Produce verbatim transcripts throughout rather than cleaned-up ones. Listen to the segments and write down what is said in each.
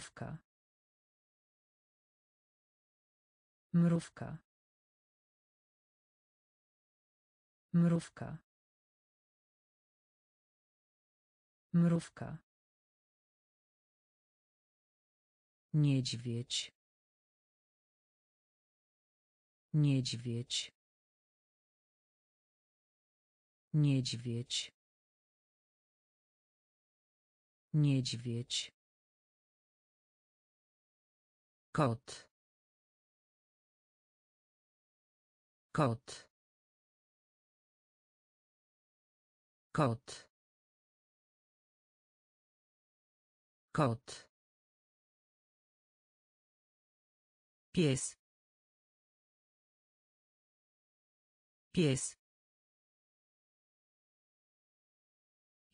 Mrówka. Mrówka. Mrówka. Mrówka. Niedźwiedź. Niedźwiedź. Niedźwiedź. Niedźwiedź. Kot. Kot. Kot. Kot. Pies. Pies.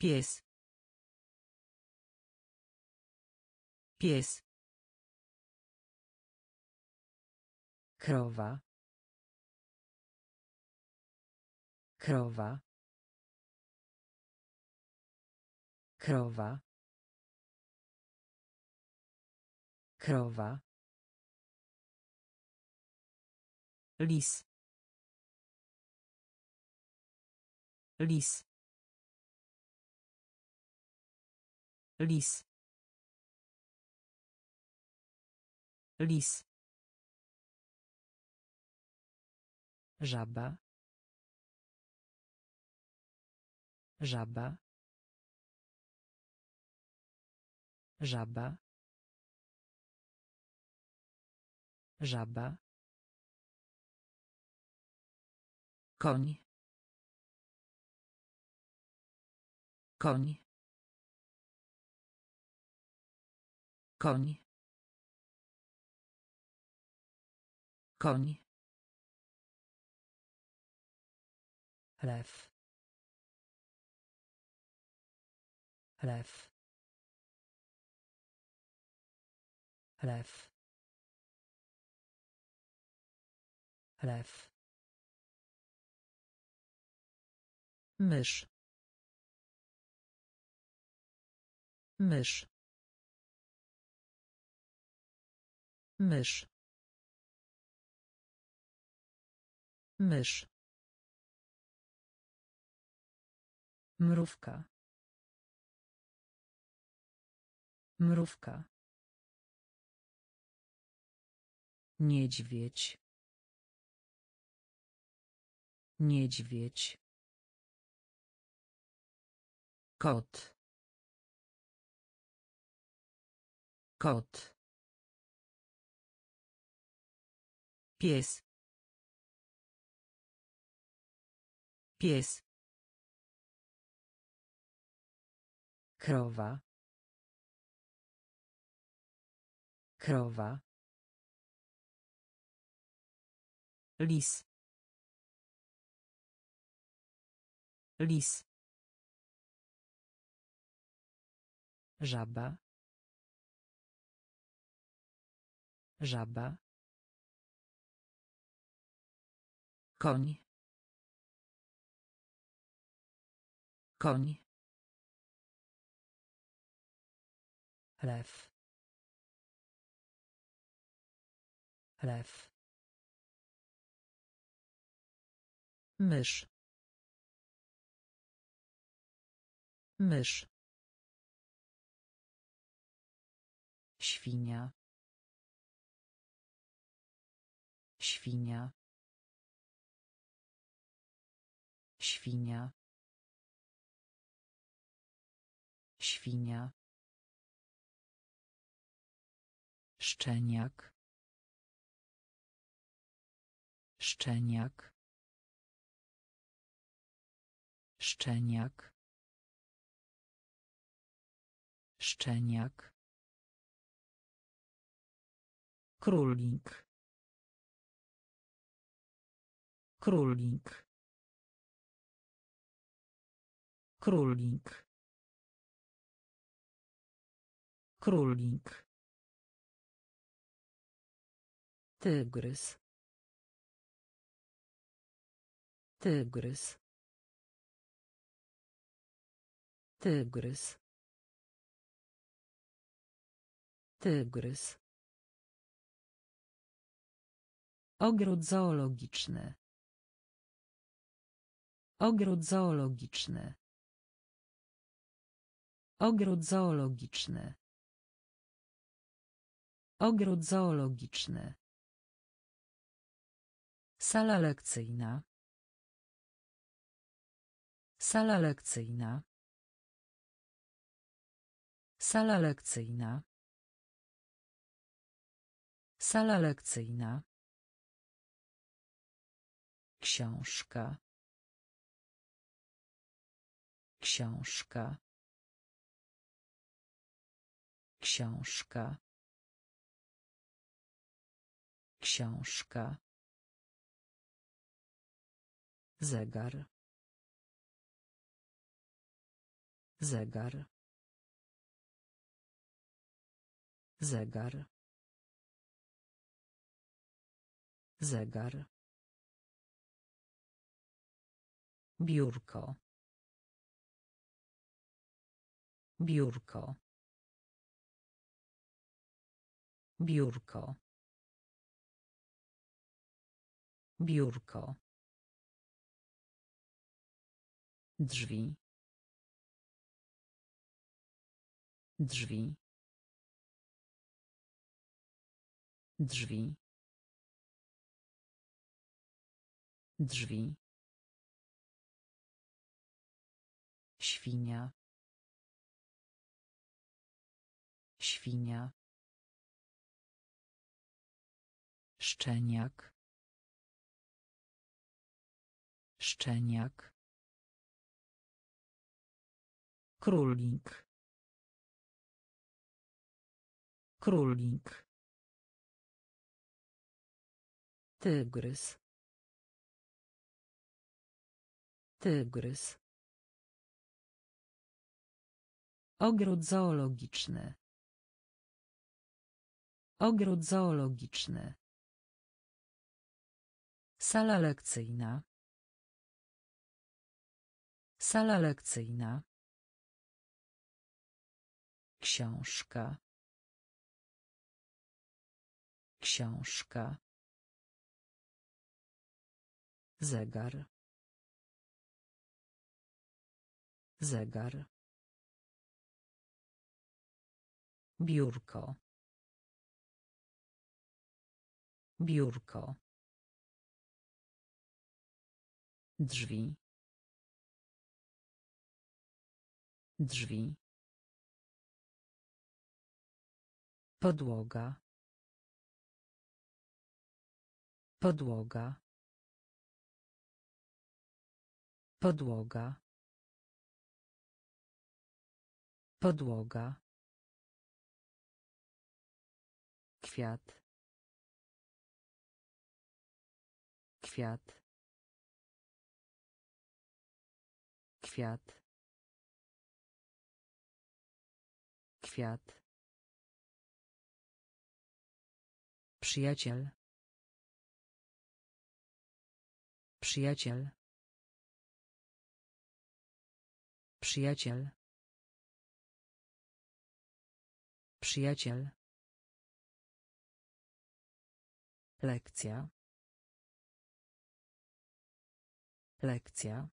Pies. Pies. Krowa. Krowa. Krowa. Krowa. Lis. Lis. Lis. Lis. Żaba. Żaba. Żaba. Żaba. Koń. Koń. Koń. Koń. Lew. Lew. Lew. Lew. Mysz. Mysz. Mysz. Mysz. Mrówka. Mrówka. Niedźwiedź. Niedźwiedź. Kot. Kot. Pies. Pies. Krowa. Krowa. Lis. Lis. Żaba. Żaba. Koń. Koń. Lew. Lew. Mysz. Mysz. Świnia. Świnia. Świnia. Świnia. Szczeniak. Szczeniak. Szczeniak. Szczeniak. Królik. Królik. Królik. Królik. Tygrys. Tygrys. Tygrys. Tygrys. Ogród zoologiczny. Ogród zoologiczny. Ogród zoologiczny. Ogród zoologiczny. Sala lekcyjna. Sala lekcyjna. Sala lekcyjna. Sala lekcyjna. Książka. Książka. Książka. Książka. Zegar. Zegar. Zegar. Zegar. Biurko. Biurko. Biurko. Biurko. Drzwi. Drzwi. Drzwi. Drzwi. Świnia. Świnia. Szczeniak. Szczeniak. Królik. Królik. Tygrys. Tygrys. Ogród zoologiczny. Ogród zoologiczny. Sala lekcyjna. Sala lekcyjna. Książka. Książka. Zegar. Zegar. Biurko. Biurko. Drzwi. Drzwi. Podłoga. Podłoga. Podłoga. Podłoga. Kwiat. Kwiat. Kwiat. Kwiat. Przyjaciel. Przyjaciel. Przyjaciel. Przyjaciel. Lekcja. Lekcja.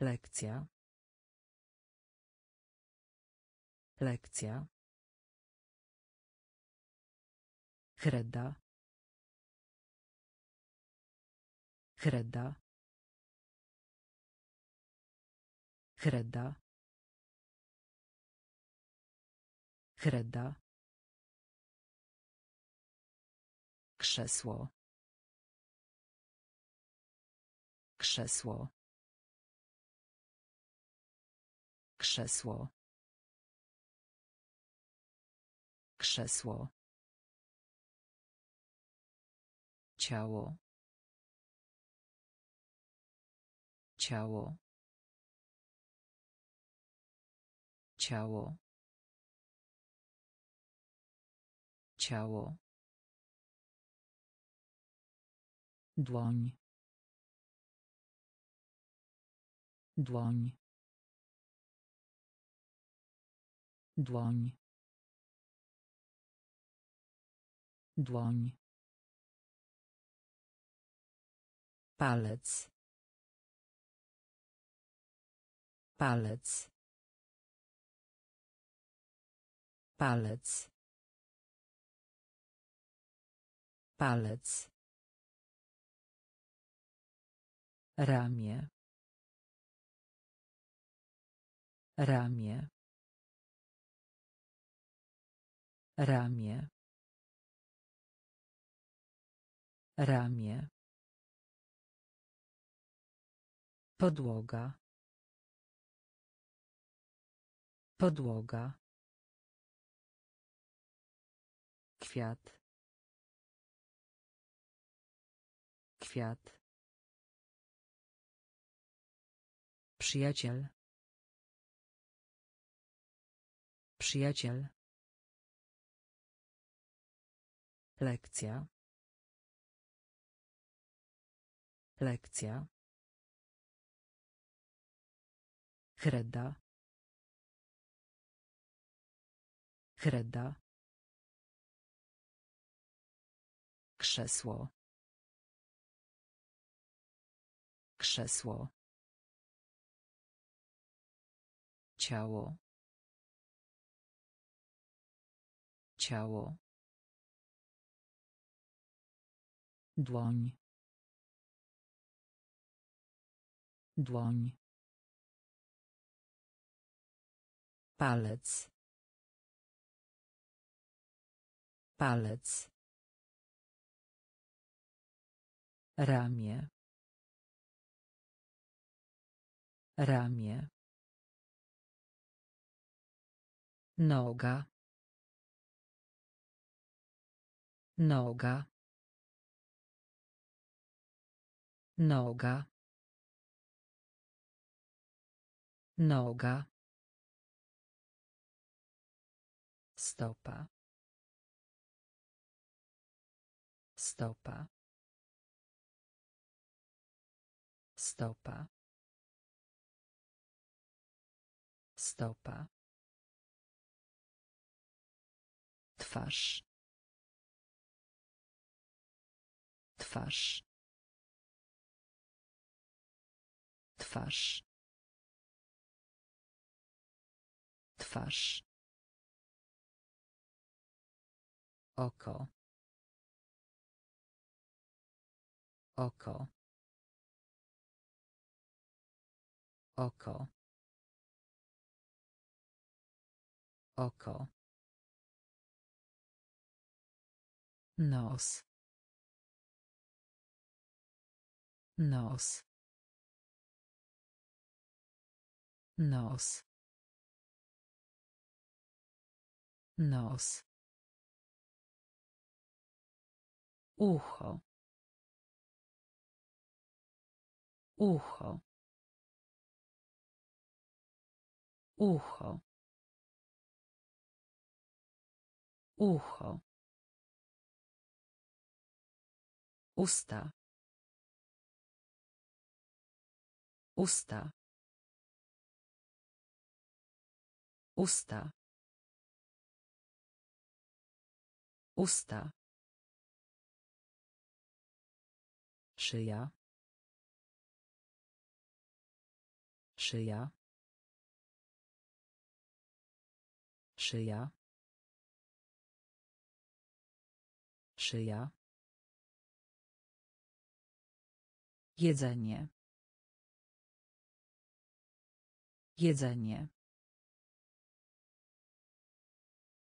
Lekcja. Lekcja. Kreda. Kreda. Kreda. Kreda. Krzesło. Krzesło. Krzesło. Krzesło. Ciało. Ciało. Ciało. Ciało. Dłoń. Dłoń. Dłoń. Dłoń. Palec. Palec. Palec. Palec. Ramię. Ramię. Ramię. Ramię. Podłoga. Podłoga. Kwiat. Kwiat. Przyjaciel. Przyjaciel. Lekcja. Lekcja. Kreda. Kreda. Krzesło. Krzesło. Ciało. Ciało. Dłoń. Dłoń. Palec. Palec. Ramię. Ramię. Noga. Noga. Noga. Noga. Stopa. Stopa. Stopa. Stopa. Twarz. Twarz. Twarz. Twarz. Oko. Oko. Oko. Oko. Nos. Nos. Nos. Nos. Ucho. Ucho. Ucho. Ucho. Usta. Usta. Usta. Usta. Szyja. Szyja. Szyja. Szyja. Jedzenie. Jedzenie.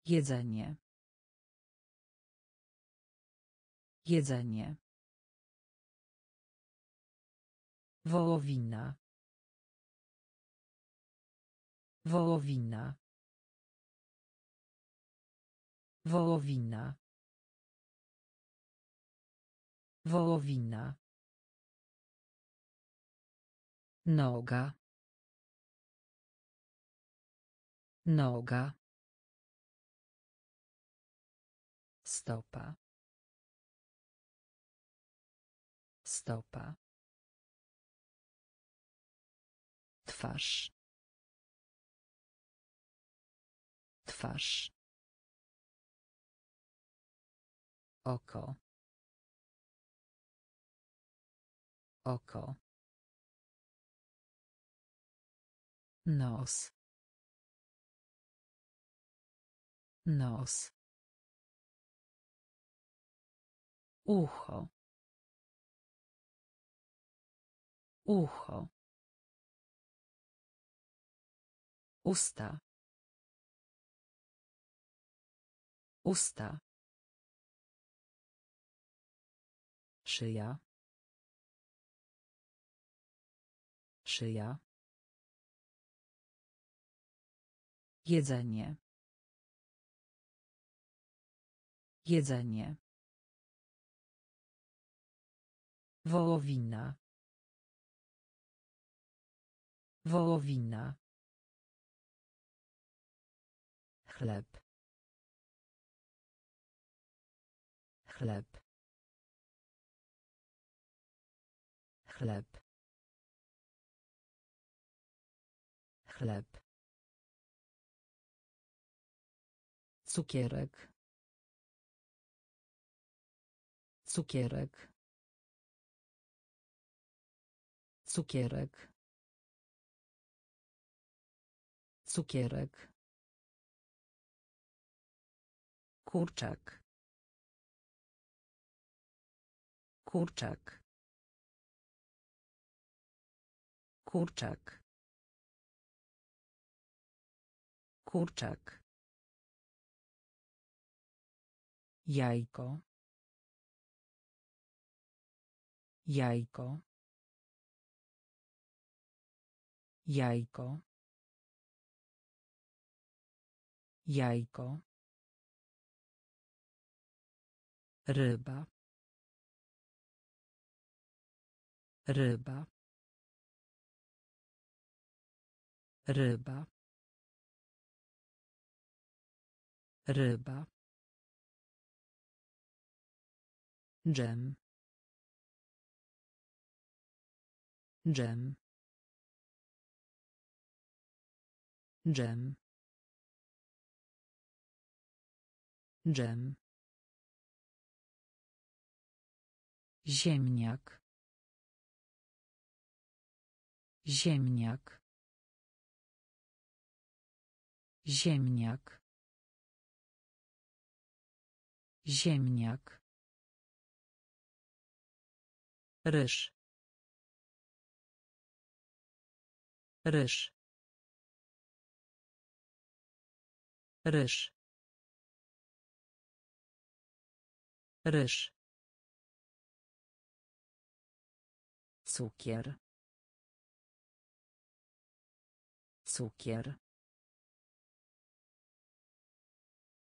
Jedzenie. Jedzenie. Wołowina. Wołowina. Wołowina. Wołowina. Noga. Noga. Stopa. Stopa. Twarz. Twarz. Oko. Oko. Nos. Nos. Ucho. Ucho. Usta. Usta. Szyja. Szyja. Jedzenie. Jedzenie. Wołowina. Wołowina. Chleb. Chleb. Chleb. Chleb. Cukierek. Cukierek. Cukierek. Cukierek. Kurczak. Kurczak. Kurczak. Kurczak. Jajko. Jajko. Jajko. Jajko. Ryba. Ryba. Ryba. Ryba. Dżem. Dżem. Dżem. Dżem. Ziemniak. Ziemniak. Ziemniak. Ziemniak. Ryż. Ryż. Ryż. Ryż. Cukier. Cukier.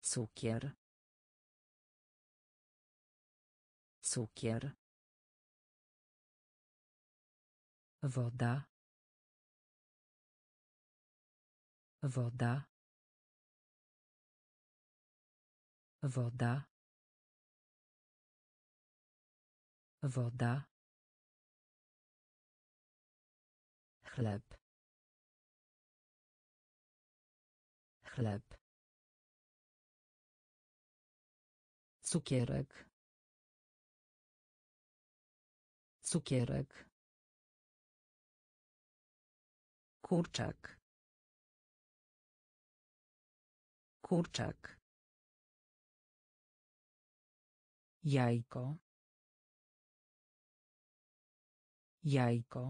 Cukier. Cukier. Woda. Woda. Woda. Woda. Chleb. Chleb. Cukierek. Cukierek. Kurczak. Kurczak. Jajko. Jajko.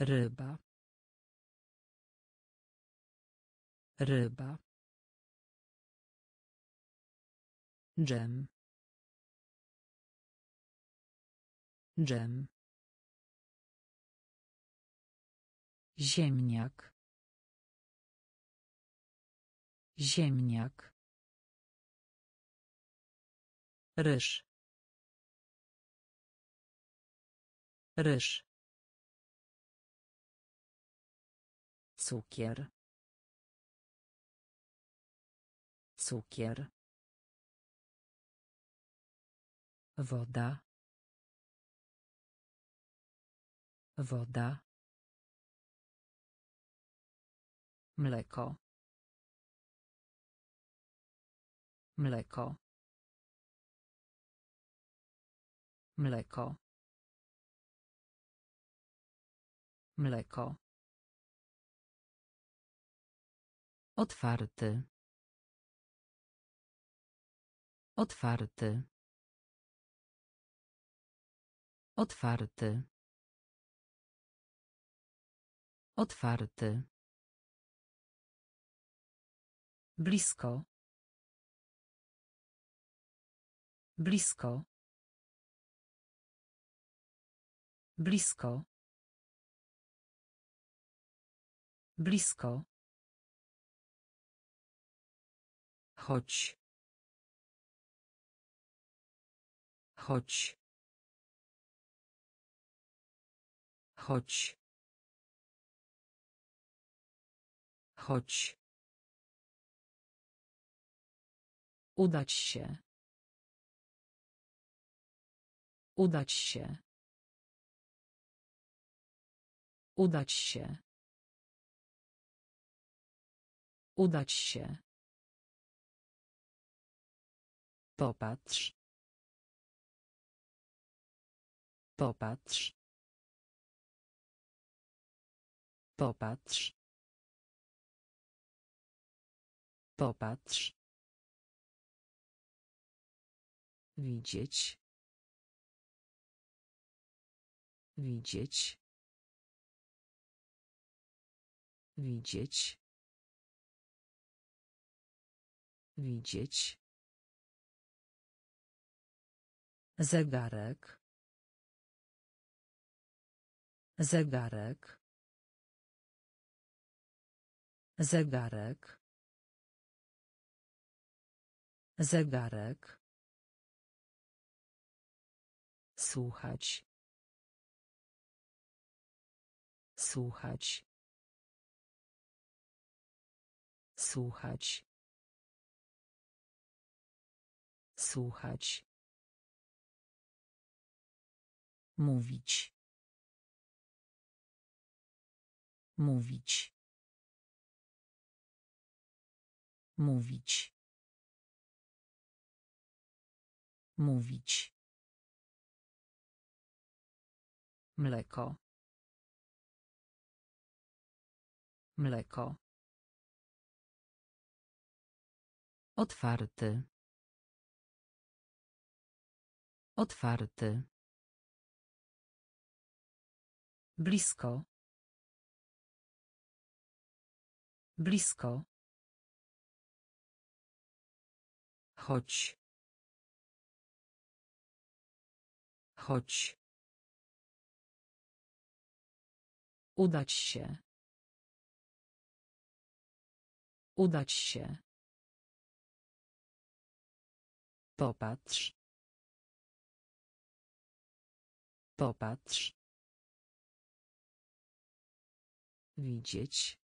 Ryba. Ryba. Dżem. Dżem. Ziemniak. Ziemniak. Ryż. Ryż. Cukier. Cukier. Woda. Woda. Mleko. Mleko. Mleko. Mleko. Otwarty. Otwarty. Otwarty. Otwarty. Blisko. Blisko. Blisko. Blisko. Chodź. Chodź. Chodź. Chodź. Udać się. Udać się. Udać się. Udać się. Popatrz. Popatrz. Popatrz. Popatrz. Widzieć. Widzieć. Widzieć. Widzieć. Zegarek. Zegarek. Zegarek. Zegarek. Słuchać. Słuchać. Słuchać. Słuchać. Mówić. Mówić. Mówić. Mówić. Mleko. Mleko. Otwarty. Otwarty. Blisko. Blisko. Chodź. Chodź. Udać się. Udać się. Popatrz. Popatrz. Widzieć.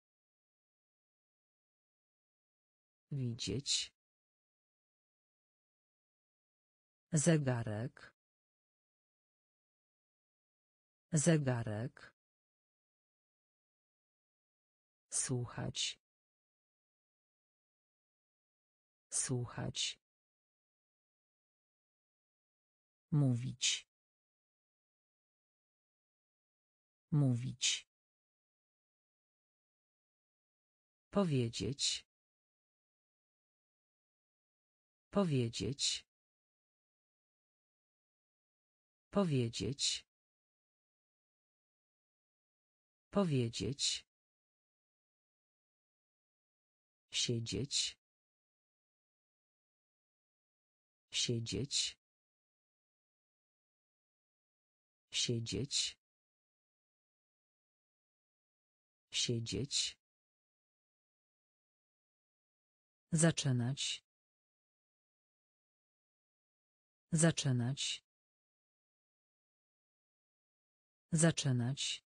Widzieć. Zegarek. Zegarek. Słuchać. Słuchać. Mówić. Mówić. Powiedzieć. Powiedzieć. Powiedzieć. Powiedzieć. Siedzieć. Siedzieć. Siedzieć. Siedzieć. Zaczynać. Zaczynać. Zaczynać.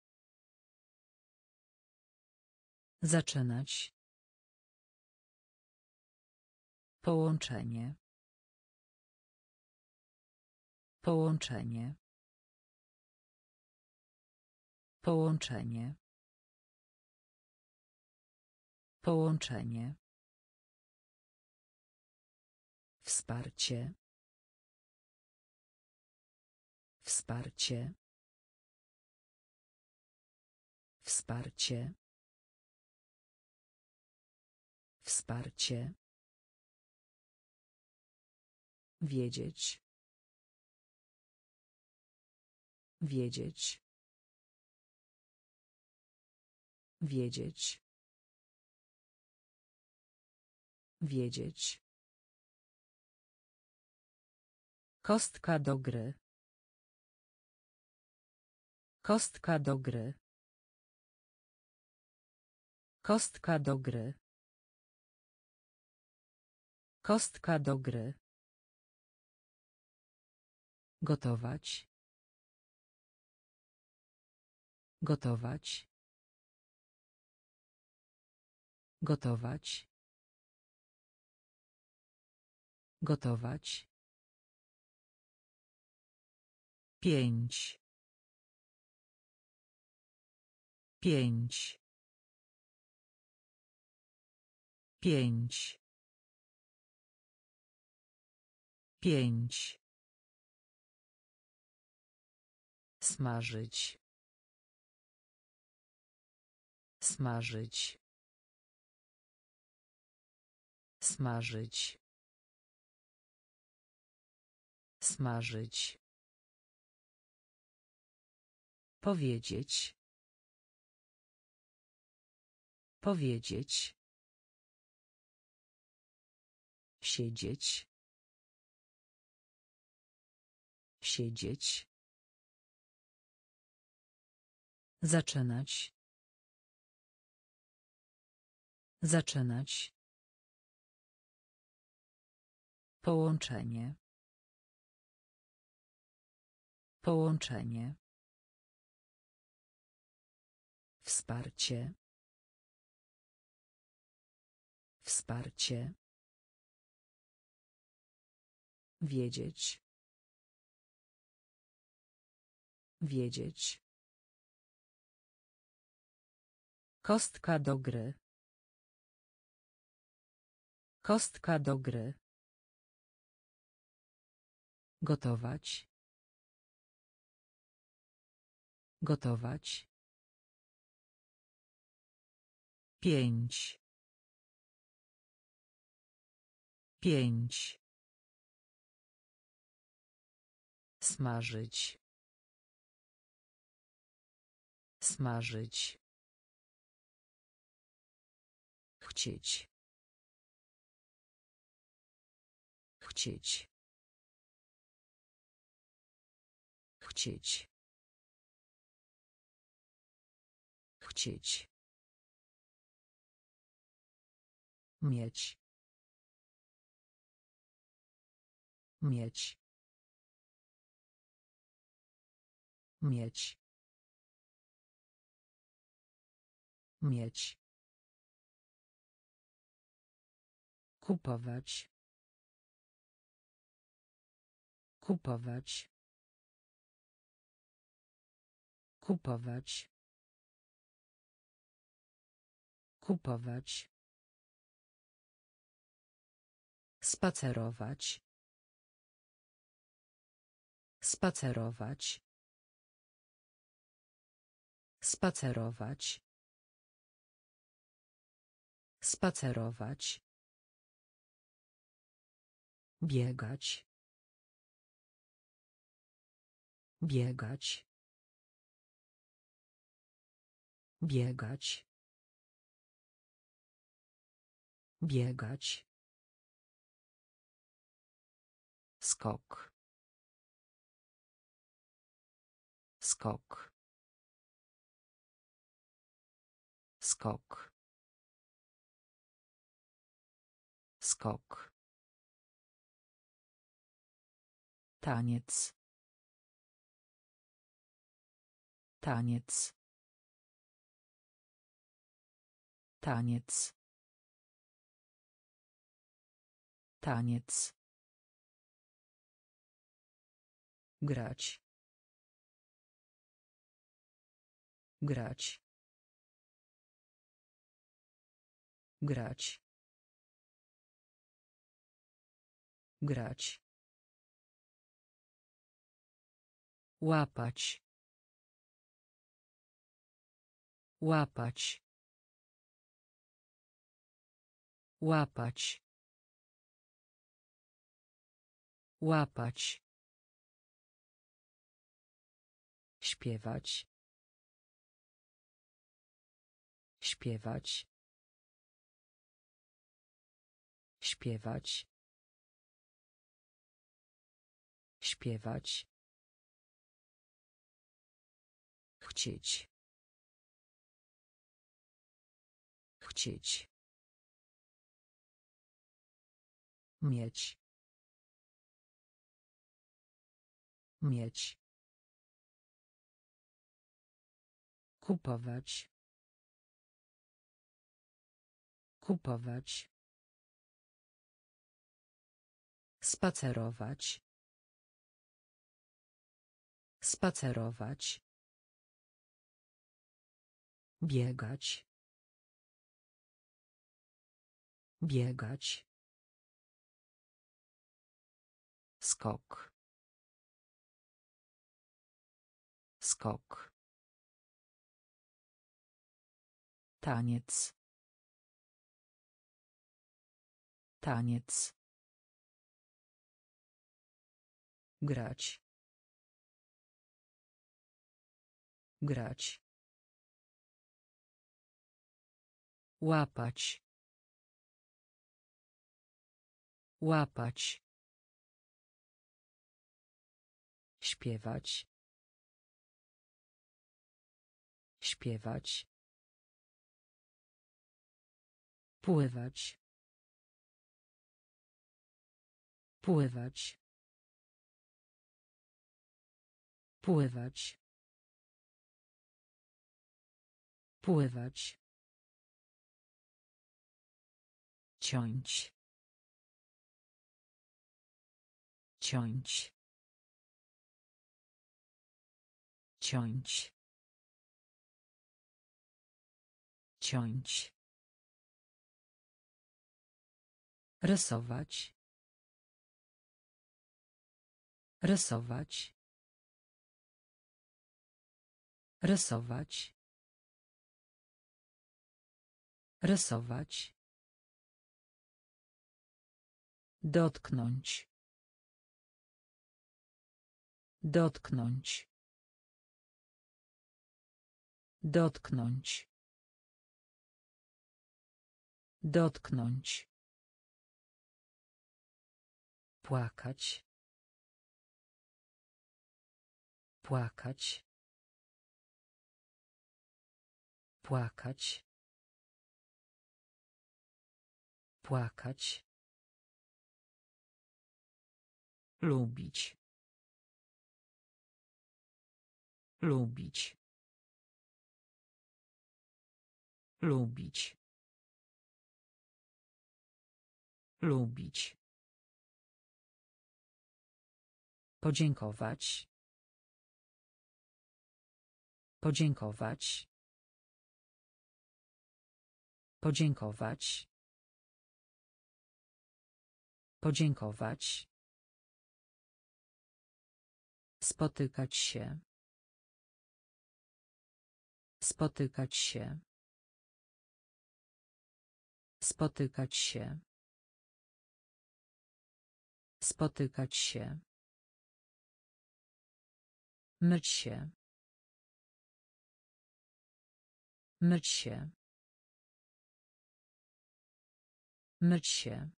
Zaczynać. Połączenie. Połączenie. Połączenie. Połączenie. Wsparcie. Wsparcie. Wsparcie. Wsparcie. Wiedzieć. Wiedzieć. Wiedzieć. Wiedzieć. Kostka do gry. Kostka do gry. Kostka do gry. Kostka do gry. Gotować. Gotować. Gotować. Gotować. Pięć. Pięć. Pięć. Pięć. Smażyć. Smażyć. Smażyć. Smażyć. Powiedzieć. Powiedzieć. Siedzieć. Siedzieć. Zaczynać. Zaczynać. Połączenie. Połączenie. Wsparcie. Wsparcie. Wiedzieć. Wiedzieć. Kostka do gry. Kostka do gry. Gotować. Gotować. Pięć. Pięć. Smażyć. Smażyć. Chcieć. Chcieć. Chcieć. Chcieć. Mieć. Mieć. Mieć. Mieć. Kupować. Kupować. Kupować. Kupować. Spacerować. Spacerować. Spacerować. Spacerować. Biegać. Biegać. Biegać. Biegać. Skok. Skok. Skok. Skok. Taniec. Taniec. Taniec. Taniec. Grać. Grać. grać, grać, łapać, łapać, łapać, łapać, śpiewać, śpiewać, śpiewać, śpiewać, chcieć, chcieć, mieć, mieć, kupować, kupować, spacerować, spacerować, biegać, biegać, skok, skok, taniec, taniec, grać, grać, łapać, łapać, śpiewać, śpiewać, pływać, pływać, pływać, pływać, ciąć, ciąć, ciąć, ciąć, rysować, rysować, rysować, rysować, dotknąć, dotknąć, dotknąć, dotknąć, płakać, płakać, płakać, płakać, lubić, lubić, lubić, lubić, podziękować, podziękować, podziękować, podziękować, spotykać się, spotykać się, spotykać się, spotykać się, myć się, myć się, myć się,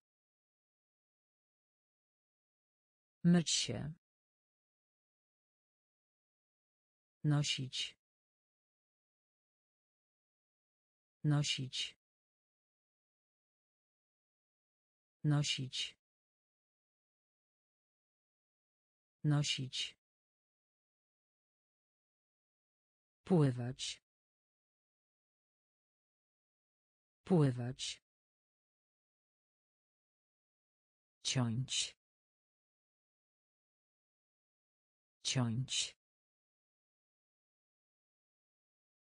myć się, nosić, nosić, nosić, nosić, pływać, pływać, ciąć, ciąć,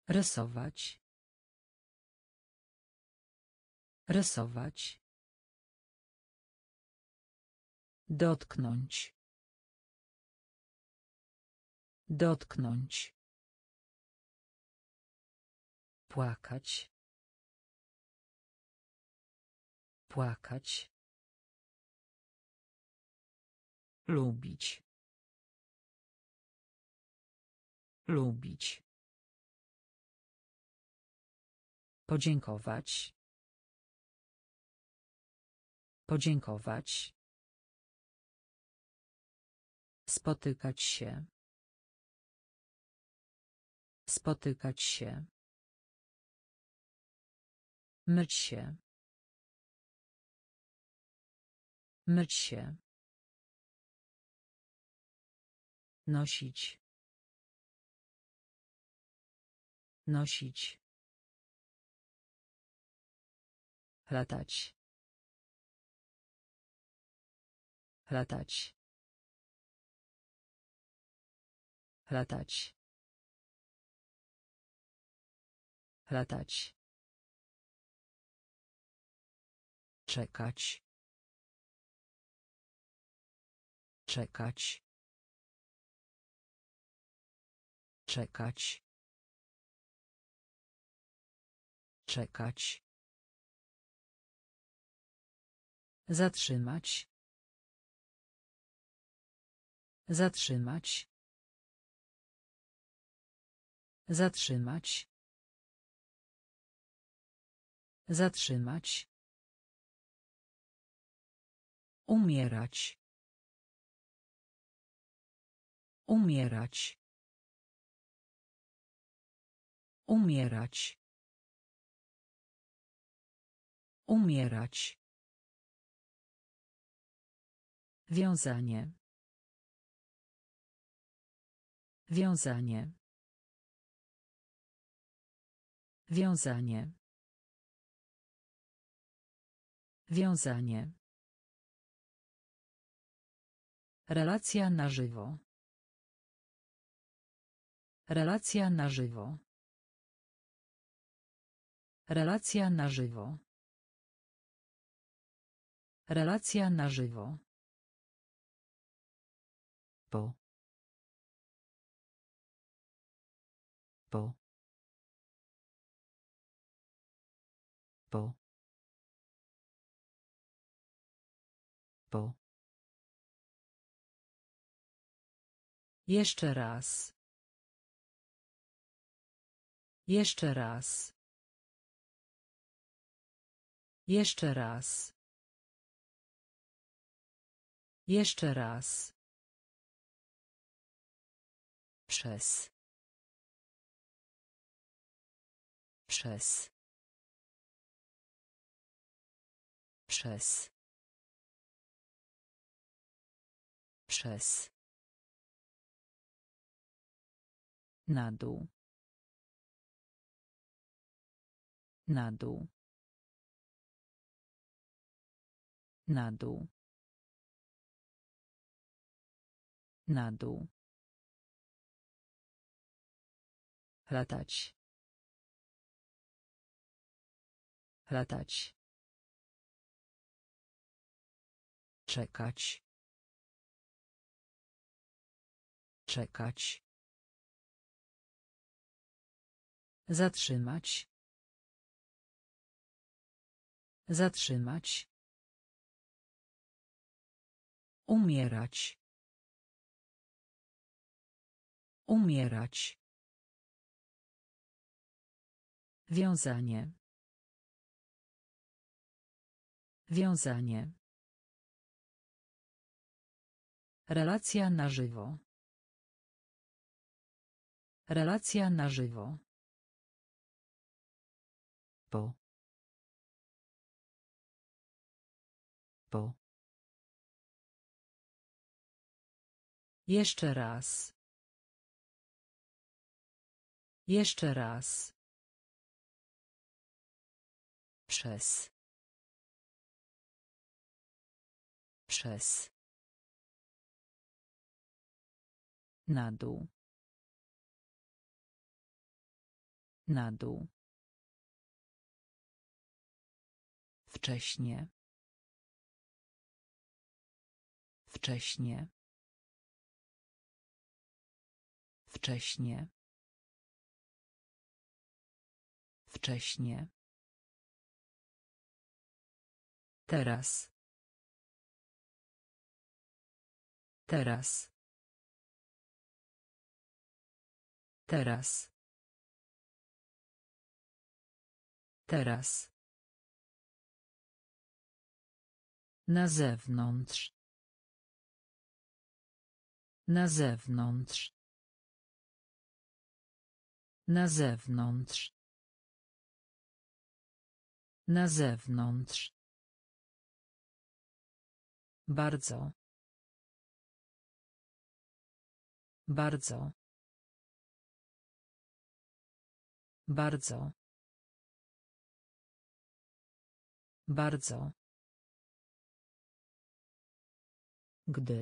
rysować, Rysować. Dotknąć. Dotknąć. Płakać. Płakać. Lubić. Lubić. Podziękować. Podziękować. Spotykać się. Spotykać się. Myć się. Myć się. Nosić. Nosić. Latać. Latać. Latać. Latać. Czekać. Czekać. Czekać. Czekać. Zatrzymać. Zatrzymać. Zatrzymać. Zatrzymać. Umierać. Umierać. Umierać. Umierać. Wiązanie. Wiązanie. Wiązanie. Wiązanie. Relacja na żywo. Relacja na żywo. Relacja na żywo. Relacja na żywo. Po. Po. Po. Po. Jeszcze raz. Jeszcze raz. Jeszcze raz. Jeszcze raz. Przez. Przez. Przez. Przez. Na dół. Na dół. Na dół. Na dół. Latać. Latać. Czekać. Czekać. Zatrzymać. Zatrzymać. Umierać. Umierać. Wiązanie. Wiązanie. Relacja na żywo. Relacja na żywo. Po. Po. Jeszcze raz. Jeszcze raz. Przez. Przez. Na dół. Na dół. Wcześnie. Wcześnie. Wcześnie. Wcześnie. Teraz. Teraz. Teraz. Teraz. Na zewnątrz. Na zewnątrz. Na zewnątrz. Na zewnątrz. Bardzo. Bardzo. Bardzo. Bardzo. Gdy.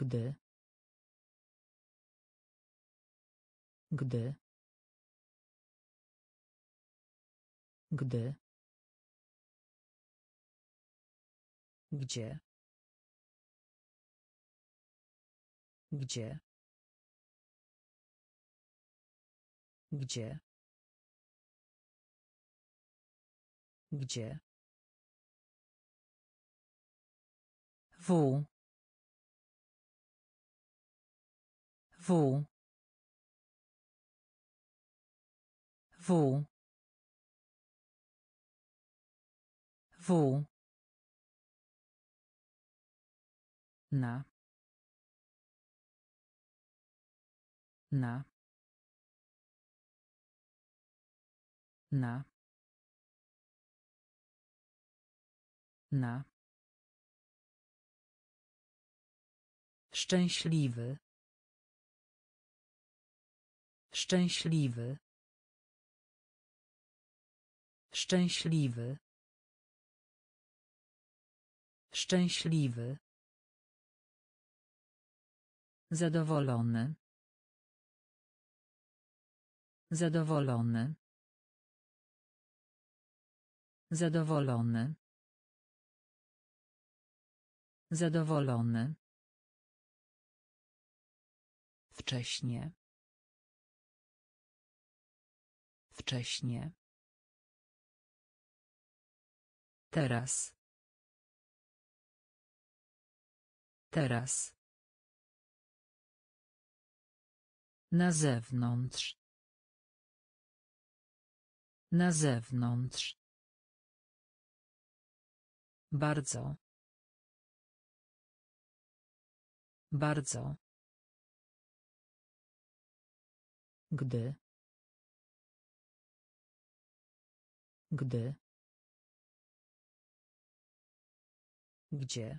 Gdy. Gdy. Gdy. Gdzie. Gdzie. Gdzie. Gdzie. W. W. W. W. Na. Na. Na. Na. Szczęśliwy. Szczęśliwy. Szczęśliwy. Szczęśliwy. Zadowolony. Zadowolony. Zadowolony. Zadowolony. Wcześnie. Wcześnie. Teraz. Teraz. Na zewnątrz. Na zewnątrz. Bardzo. Bardzo. Gdy. Gdy. Gdzie.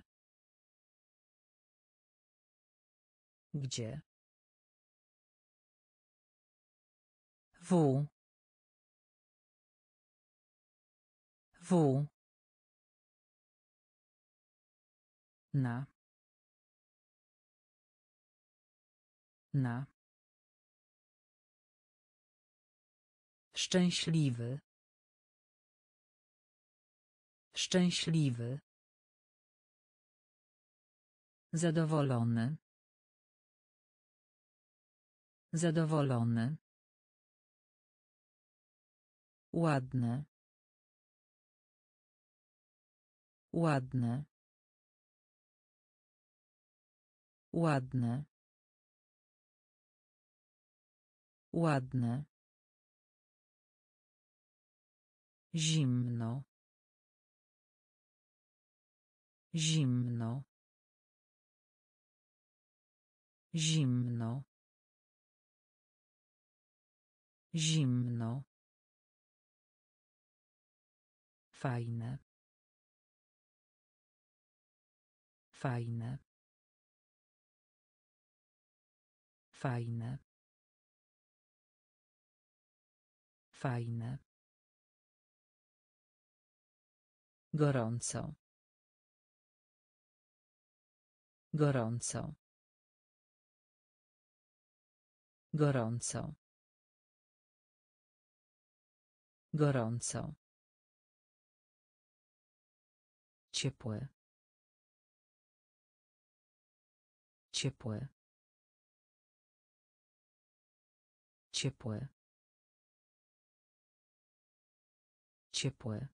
Gdzie. W. W. Na. Na. Szczęśliwy. Szczęśliwy. Zadowolony. Zadowolony. Ładne. Ładne. Ładne. Ładne. Zimno. Zimno. Zimno. Zimno. Fajne. Fajne. Fajne. Fajne. Gorąco. Gorąco. Gorąco. Gorąco. Ciepły. Ciepły. Ciepły. Ciepły.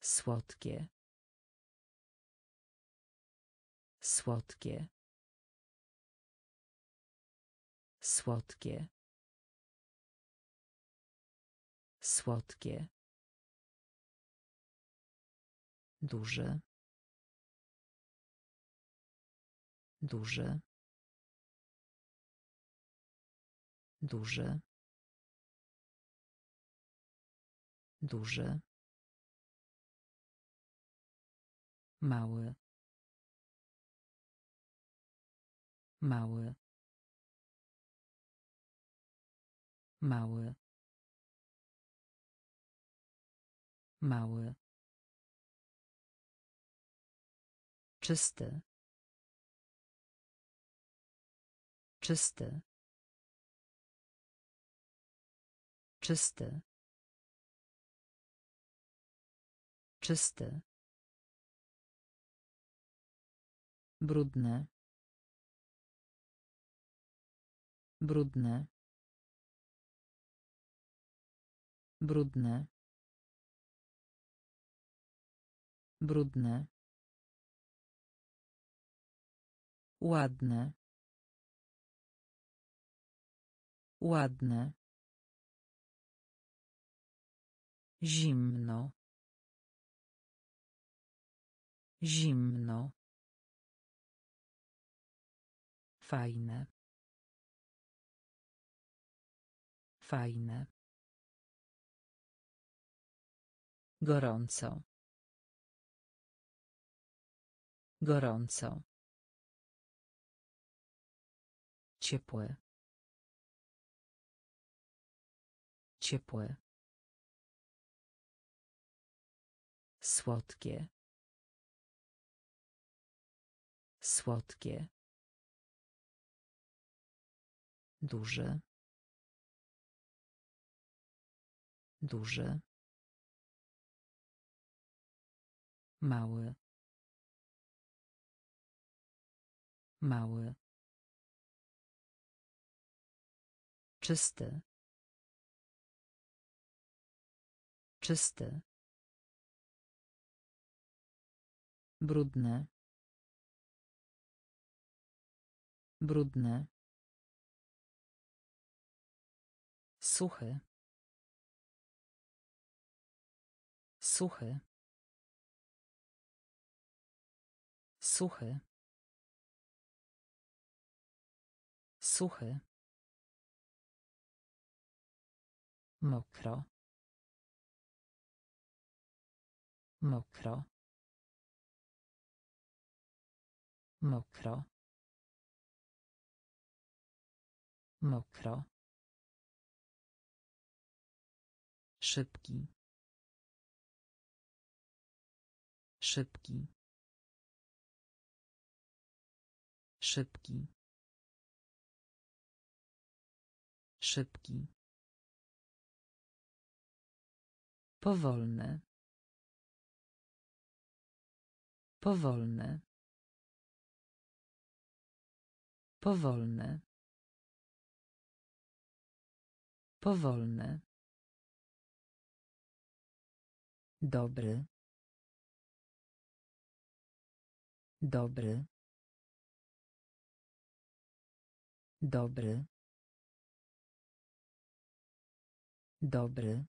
Słodkie. Słodkie. Słodkie. Słodkie. Duży. Duży. Duży. Duży. Mały. Mały. Mały. Mały. Czysty. Czysty. Czysty. Czysty. Brudne. Brudne. Brudne. Brudne. Ładne. Ładne. Zimno. Zimno. Fajne. Fajne. Gorąco. Gorąco. Ciepły. Ciepły. Słodkie. Słodkie. Duży. Duży. Mały. Mały. Czysty. Czysty. Brudny. Brudny. Suchy. Suchy. Suchy. Suchy. Mokro. Mokro. Mokro. Mokro. Szybki. Szybki. Szybki. Szybki. Powolny. Powolny. Powolny. Powolny. Dobry. Dobry. Dobry. Dobry.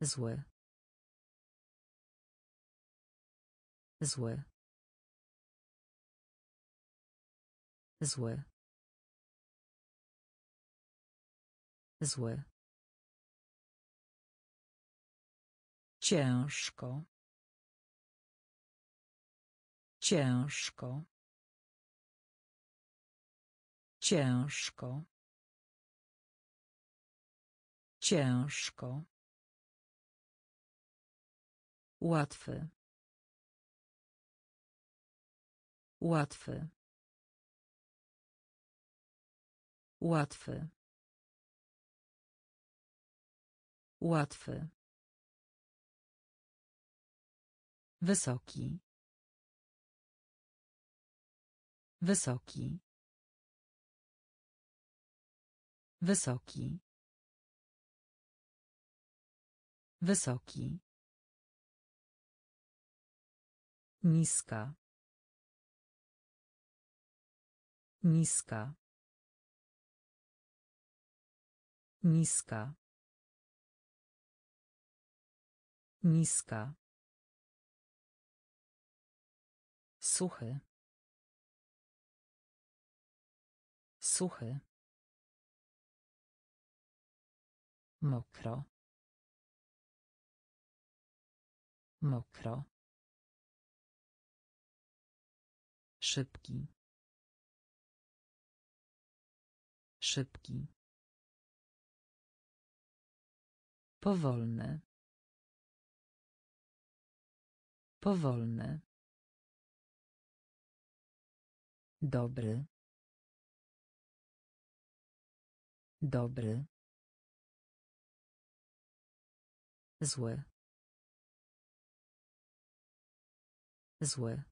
Zły. Zły. Zły. Zły. Ciężko. Ciężko. Ciężko. Ciężko. Łatwy. Łatwy. Łatwy. Łatwy. Wysoki. Wysoki. Wysoki. Wysoki. Niska. Niska. Niska. Niska. Suchy. Suchy. Mokro. Mokro. Szybki. Szybki. Powolny. Powolny. Dobry. Dobry. Zły. Zły.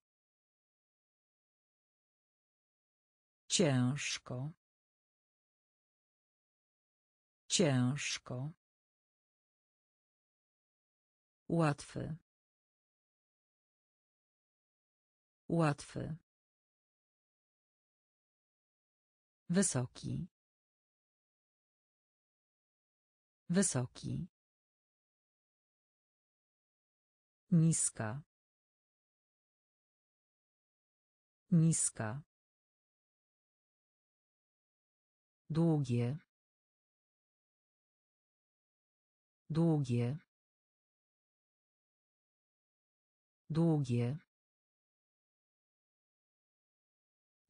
Ciężko. Ciężko. Łatwy. Łatwy. Wysoki. Wysoki. Niska. Niska. Długie. Długie. Długie.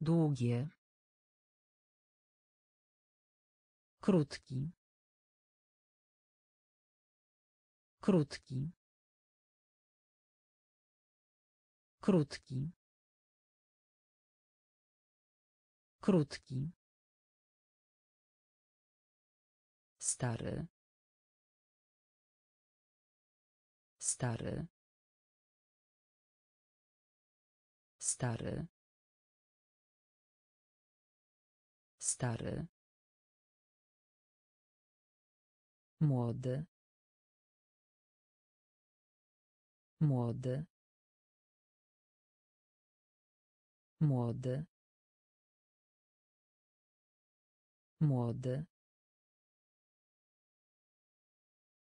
Długie. Krótki. Krótki. Krótki. Krótki. Stary. Stary. Stary. Stary. Młody. Młody. Młody. Młody.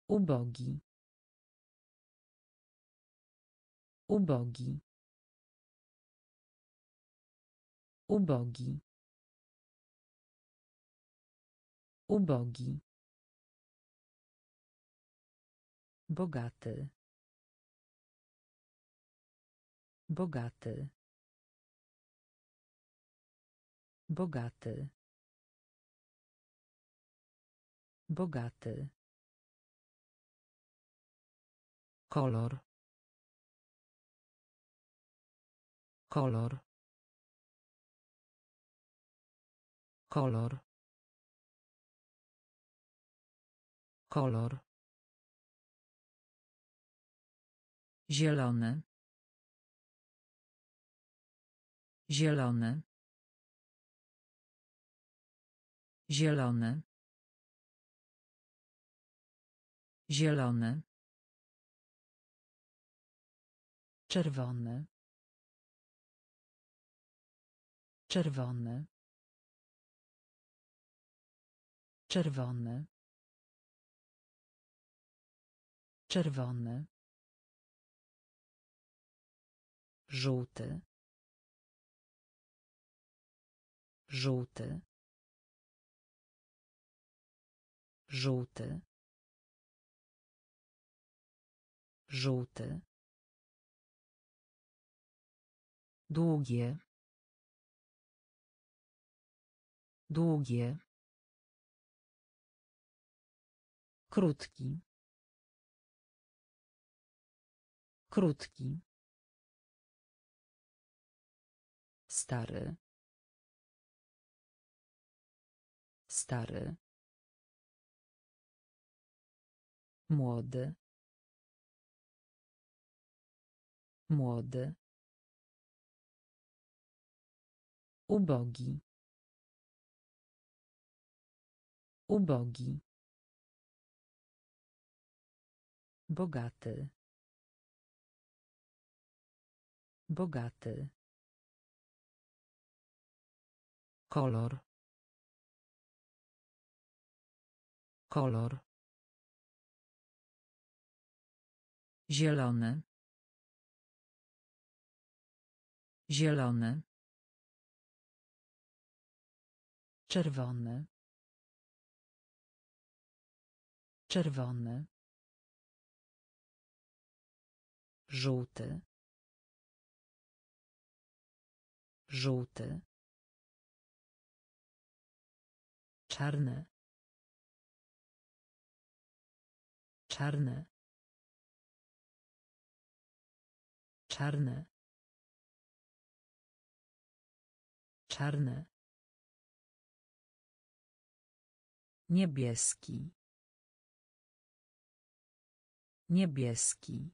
Ubogi. Ubogi. Ubogi. Ubogi. Bogaty. Bogaty. Bogaty. Bogaty. Kolor. Kolor. Kolor. Kolor. Zielony. Zielony. Zielony. Zielony. Czerwony. Czerwony. Czerwony. Czerwony. Żółty. Żółty. Żółty. Żółty. Długie. Długie. Krótki. Krótki. Stary. Stary. Młody. Młody. Ubogi. Ubogi. Bogaty. Bogaty. Kolor. Kolor. Zielony. Zielony. Czerwony. Czerwony. Żółty. Żółty. Czarny. Czarny. Czarny. Czarny. Niebieski. Niebieski.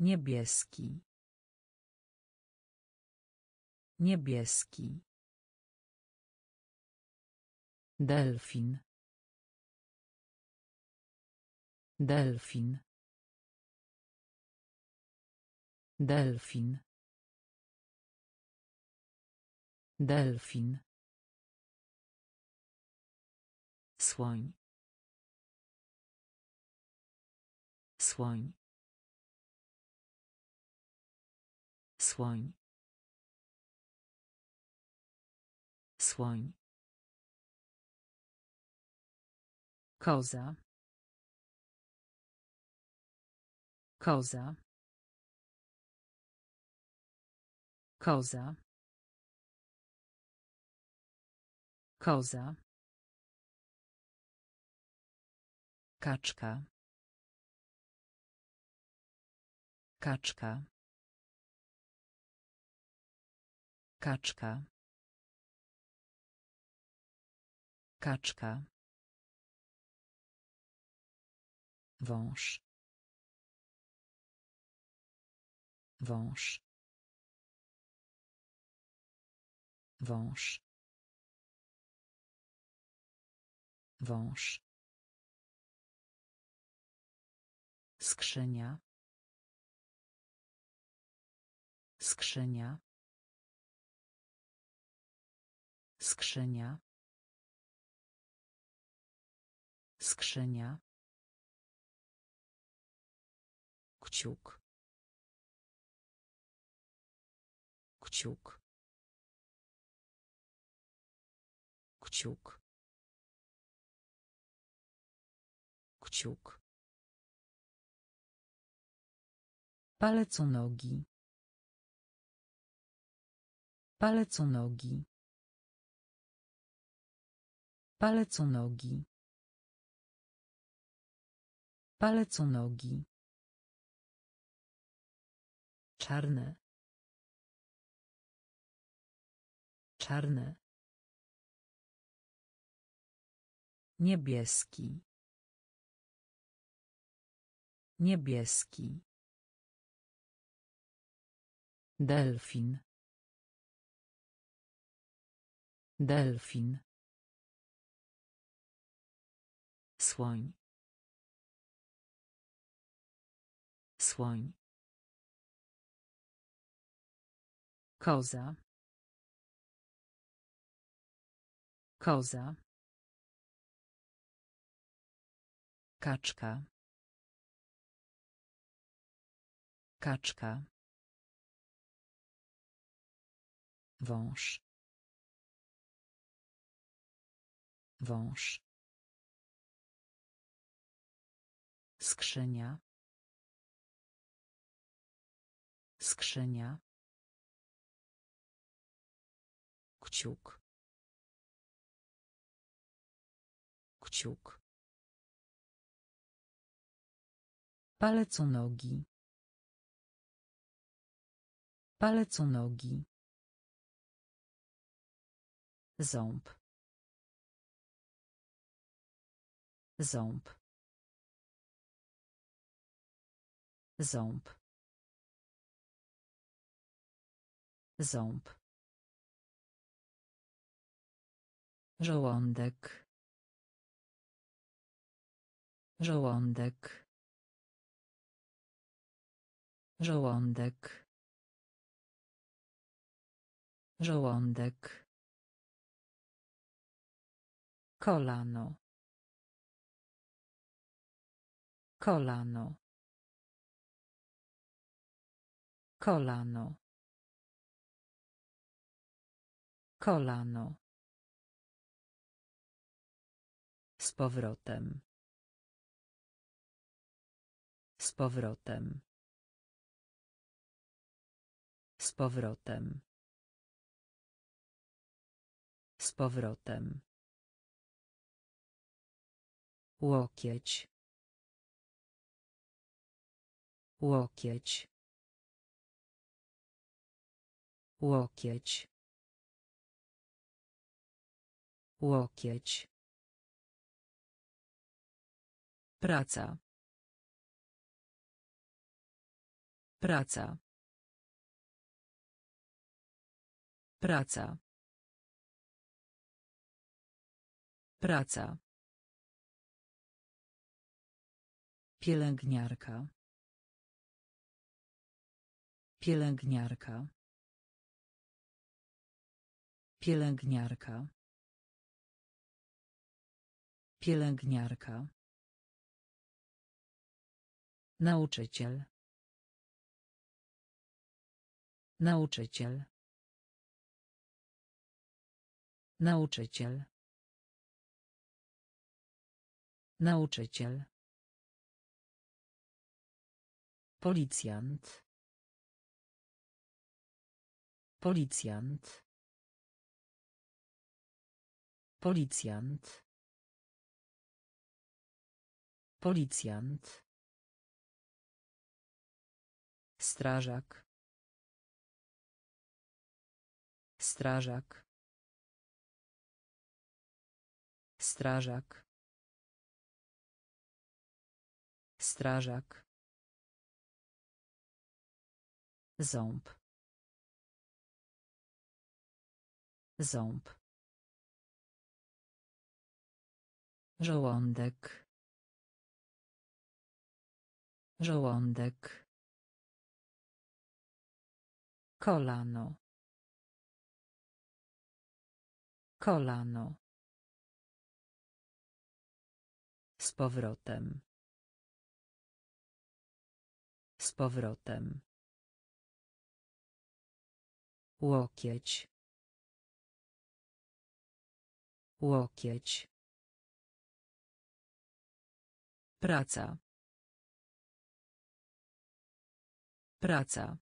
Niebieski. Niebieski. Delfin. Delfin. Delfin. Delfin. Słoń. Słoń. Słoń. Słoń. Koza. Koza. Koza. Koza. Kaczka. Kaczka. Kaczka. Kaczka. Wąż. Wąż. Wąż. Wąż. Skrzynia. Skrzynia. Skrzynia. Skrzynia. Kciuk. Kciuk. Kciuk. Kciuk. Palec u nogi. Palec u nogi. Palec u nogi. Palec u nogi. Czarny. Czarny. Niebieski. Niebieski. Delfin. Delfin. Słoń. Słoń. Koza. Koza. Kaczka. Kaczka. Wąż. Wąż. Skrzynia. Skrzynia. Kciuk. Kciuk. Palec u nogi. Palec u nogi. ząb, ząb, ząb, ząb, żołądek, żołądek, żołądek, żołądek, kolano, kolano, kolano, kolano, z powrotem, z powrotem, z powrotem, z powrotem, łokieć, łokieć, łokieć, łokieć, praca, praca, praca, praca, pielęgniarka, pielęgniarka, pielęgniarka, pielęgniarka, nauczyciel, nauczyciel, nauczyciel, nauczyciel, policjant, policjant, policjant, policjant, strażak, strażak, strażak, strażak, ząb, ząb, żołądek, żołądek, kolano, kolano, z powrotem, z powrotem, łokieć, łokieć, praca, praca,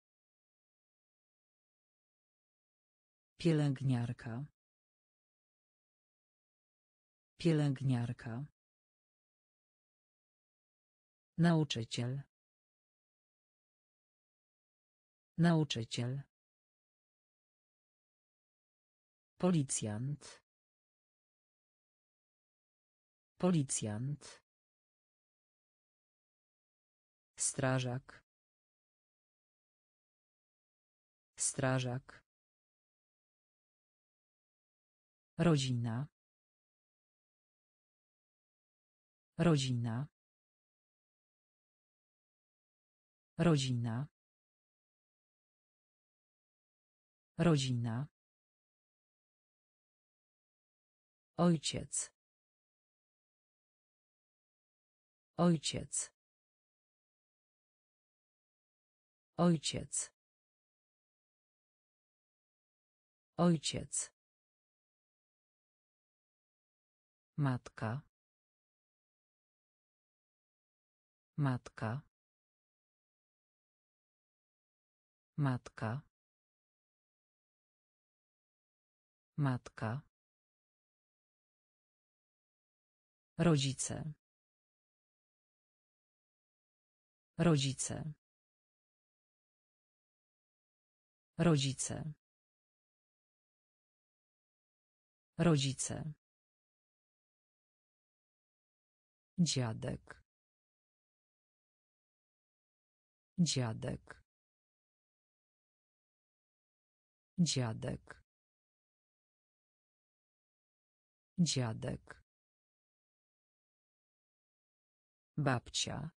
pielęgniarka, pielęgniarka, nauczyciel, nauczyciel, policjant, policjant, strażak, strażak, rodzina, rodzina, rodzina, rodzina, ojciec, ojciec, ojciec, ojciec, matka, matka, matka, matka, rodzice, rodzice, rodzice, Rodzice. Dziadek. Dziadek. Dziadek. Dziadek. Babcia.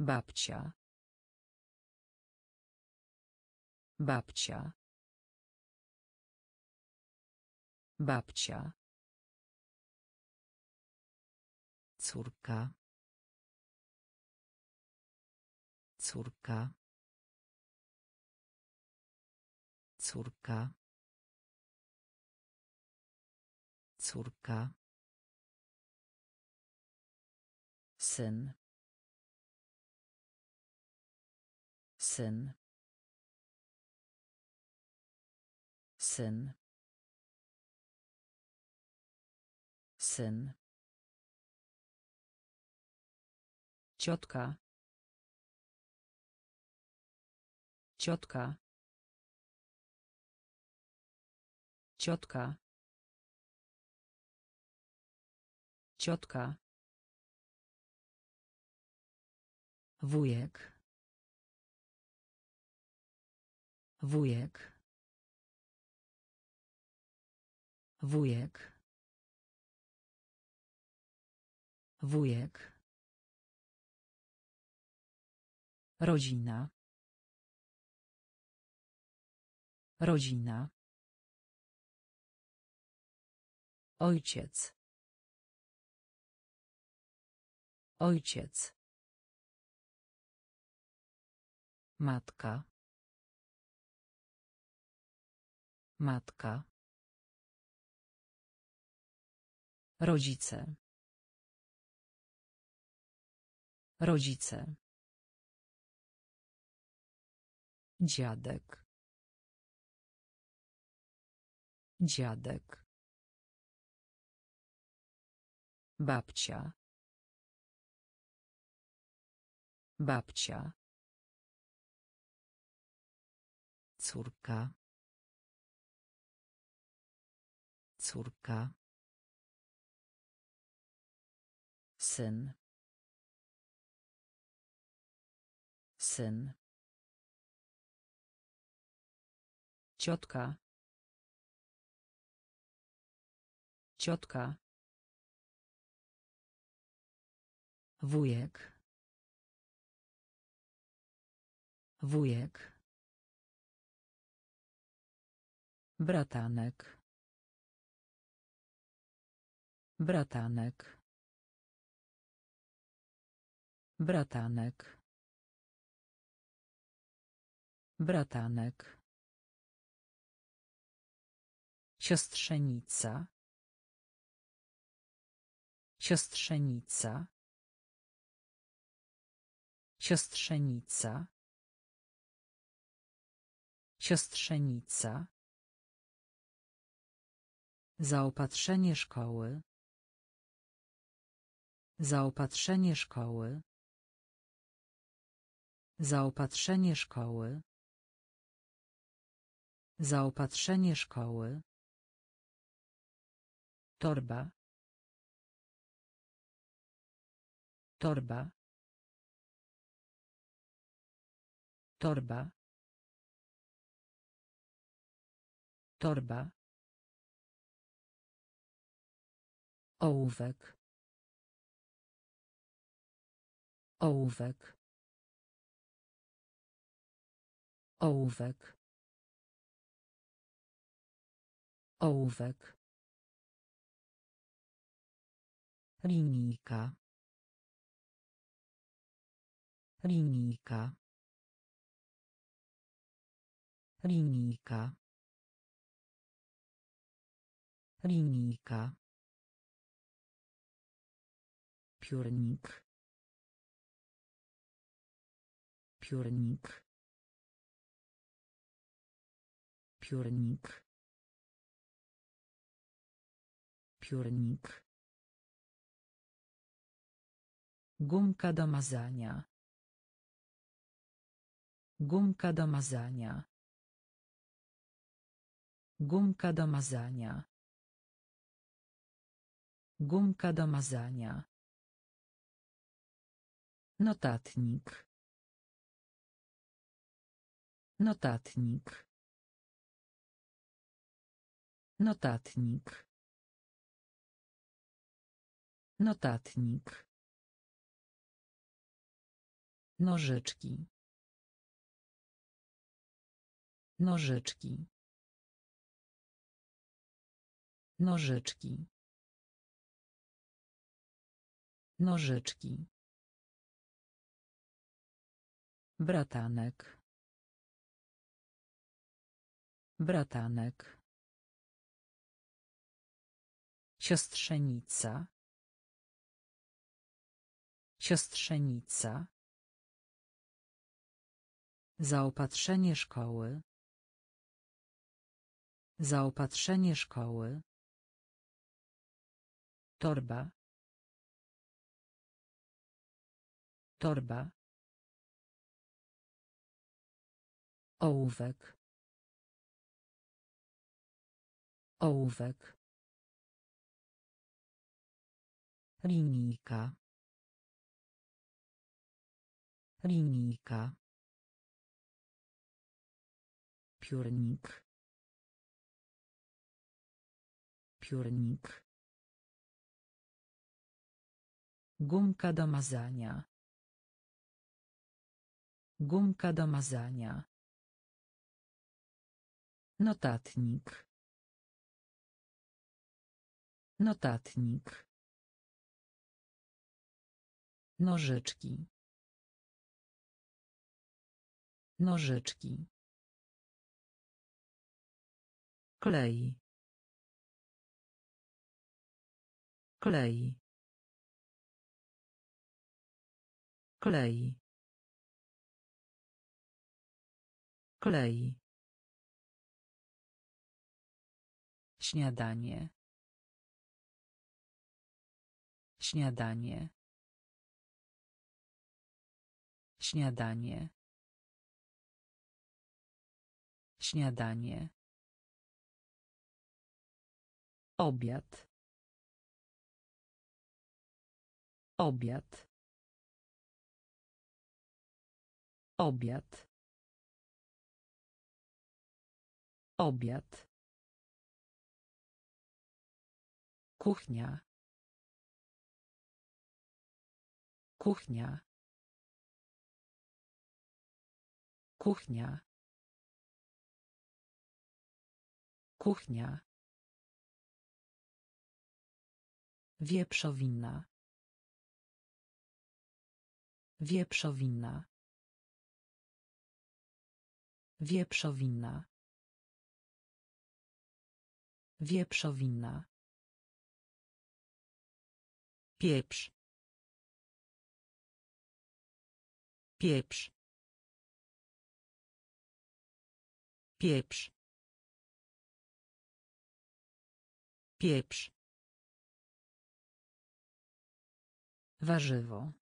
Babcia. Babcia. Babcia. Córka. Córka. Córka. Córka. Syn. Syn. Syn. Syn. Ciotka. Ciotka. Ciotka. Ciotka. Wujek. Wujek. Wujek. Wujek. Rodzina. Rodzina. Ojciec. Ojciec. Matka. Matka. Rodzice. Rodzice. Dziadek. Dziadek. Babcia. Babcia. Córka. Córka. Syn. Syn. Ciotka. Ciotka. Wujek. Wujek. Bratanek. Bratanek. Bratanek. Bratanek. Siostrzenica. Siostrzenica. Siostrzenica. Siostrzenica. Zaopatrzenie szkoły. Zaopatrzenie szkoły. Zaopatrzenie szkoły. Zaopatrzenie szkoły. Torba. Torba. Torba. Torba. Ołówek. Ołówek. Ołówek. Ołówek. Linijka. Linijka. Linijka. Linijka. Piórnik. Piórnik. Piórnik. Piórnik. Gumka do mazania. Gumka do mazania. Gumka do mazania. Gumka do mazania. Notatnik. Notatnik. Notatnik. Notatnik. Nożyczki. Nożyczki. Nożyczki. Nożyczki. Bratanek. Bratanek. Siostrzenica. Siostrzenica. Zaopatrzenie szkoły. Zaopatrzenie szkoły. Torba. Torba. Ołówek. Ołówek. Linijka. Linijka. Piórnik. Piórnik. Gumka do mazania. Gumka do mazania. Notatnik. Notatnik. Nożyczki. Nożyczki. Klej. Klej. Klej. Klej. Śniadanie. Śniadanie. Śniadanie. Śniadanie. Obiad. Obiad. Obiad. Obiad. Kuchnia. Kuchnia. Kuchnia. Kuchnia. Wieprzowina. Wieprzowina. Wieprzowina. Wieprzowina. Pieprz. Pieprz. Pieprz. Pieprz. Warzywo.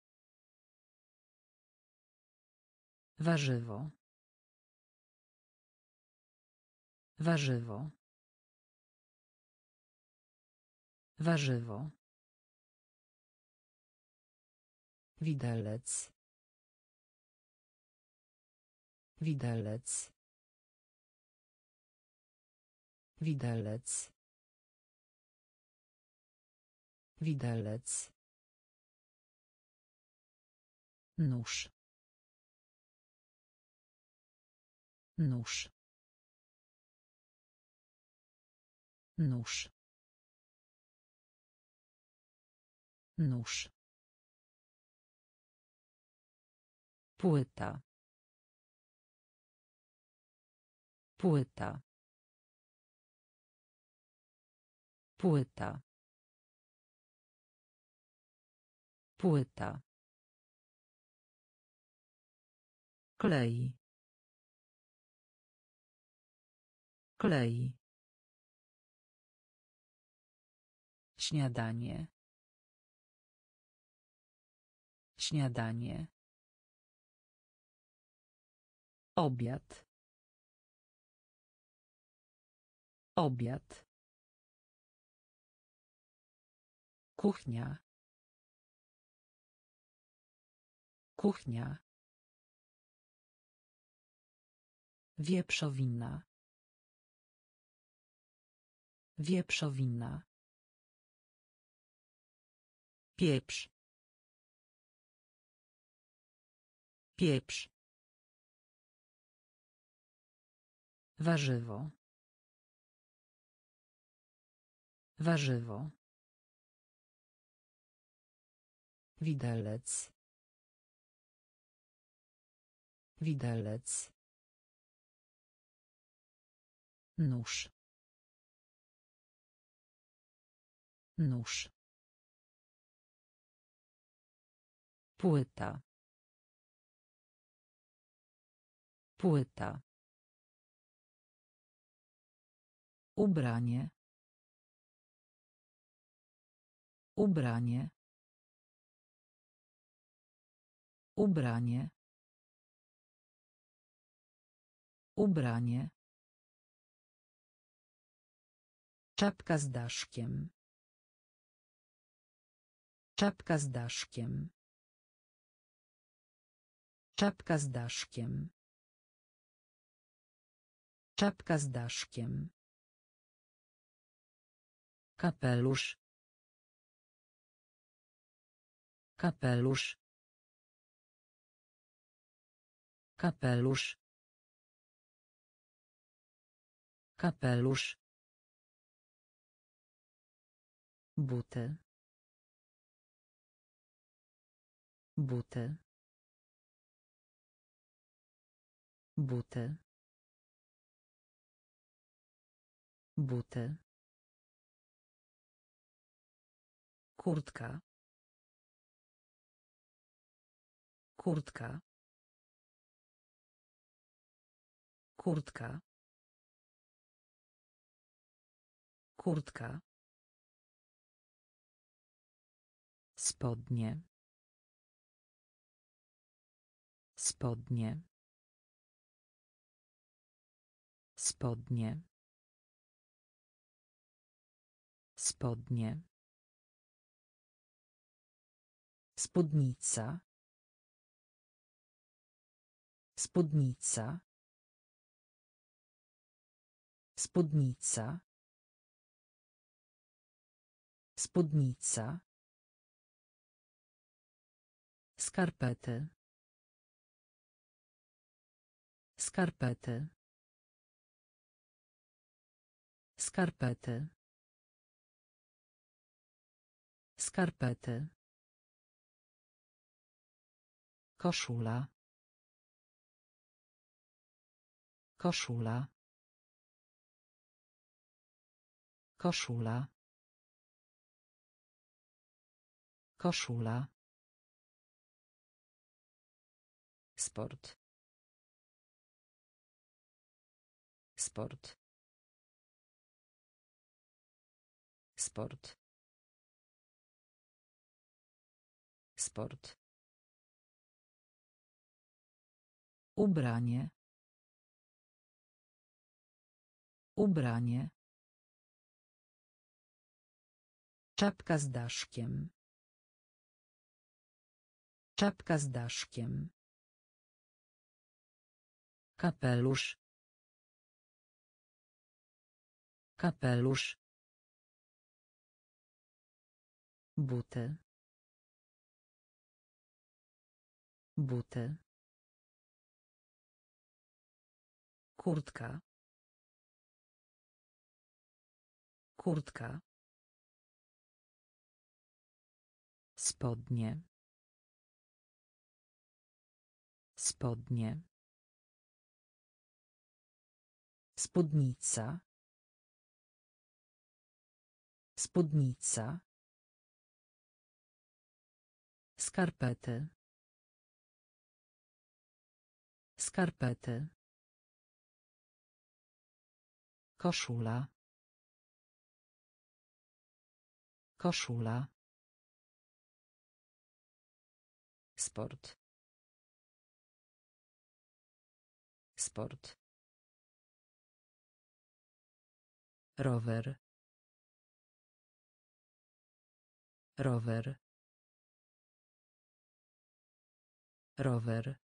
Warzywo. Warzywo. Warzywo. Widelec. Widelec. Widelec. Widelec. Nóż. Nóż. Nóż. Nóż. Płyta. Płyta. Płyta. Płyta. Klej. Klej. Śniadanie. Śniadanie. Obiad. Obiad. Kuchnia. Kuchnia. Wieprzowina. Wieprzowina. Pieprz. Pieprz. Warzywo. Warzywo. Widelec. Widelec. Nóż. Nóż. Płyta. Płyta. Ubranie. Ubranie. Ubranie. Ubranie. Czapka z daszkiem. Czapka z daszkiem. Czapka z daszkiem. Czapka z daszkiem. Kapelusz. Kapelusz. Kapelusz. Kapelusz. Buty. Buty. Buty. Buty. Kurtka. Kurtka. Kurtka. Kurtka. Spodnie. Spodnie. Spodnie. Spodnie. Spódnica. Spódnica. Spódnica. Spódnica. Skarpety. Skarpety. Skarpety. Skarpety. Koszula. Koszula. Koszula. Koszula. Sport. Sport. Sport. Sport. Ubranie. Ubranie. Czapka z daszkiem. Czapka z daszkiem. Kapelusz. Kapelusz. Buty. Buty. Kurtka. Kurtka. Spodnie. Spodnie. Spódnica. Spódnica. Skarpety. Skarpety. Koszula. Koszula. Sport. Sport. Rower. Rower. Rower.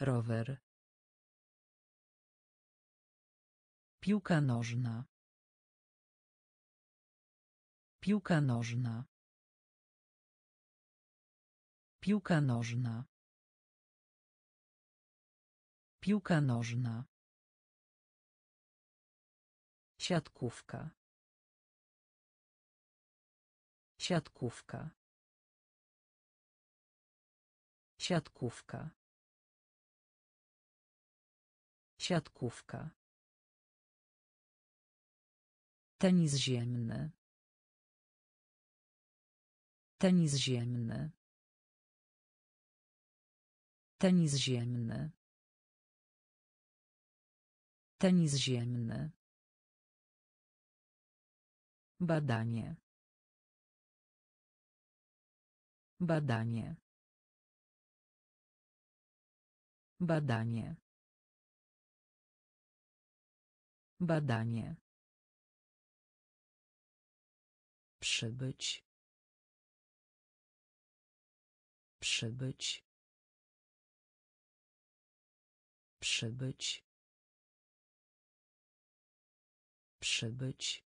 Rower. Piłka nożna. Piłka nożna. Piłka nożna. Piłka nożna. Siatkówka. Siatkówka. Siatkówka. Siatkówka. Tenis ziemny. Tenis ziemny. Tenis ziemny. Tenis ziemny. Badanie. Badanie. Badanie. Badanie. Przybyć. Przybyć. Przybyć. Przybyć.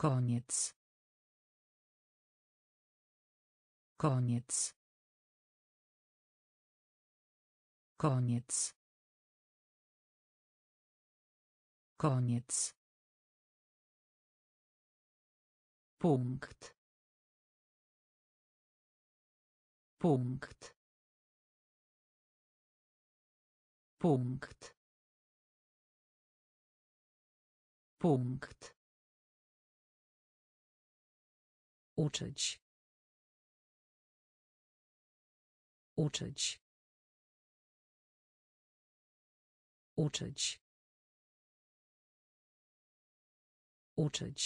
Koniec. Koniec. Koniec. Koniec. Punkt. Punkt. Punkt. Punkt. Uczyć. Uczyć. Uczyć. Uczyć.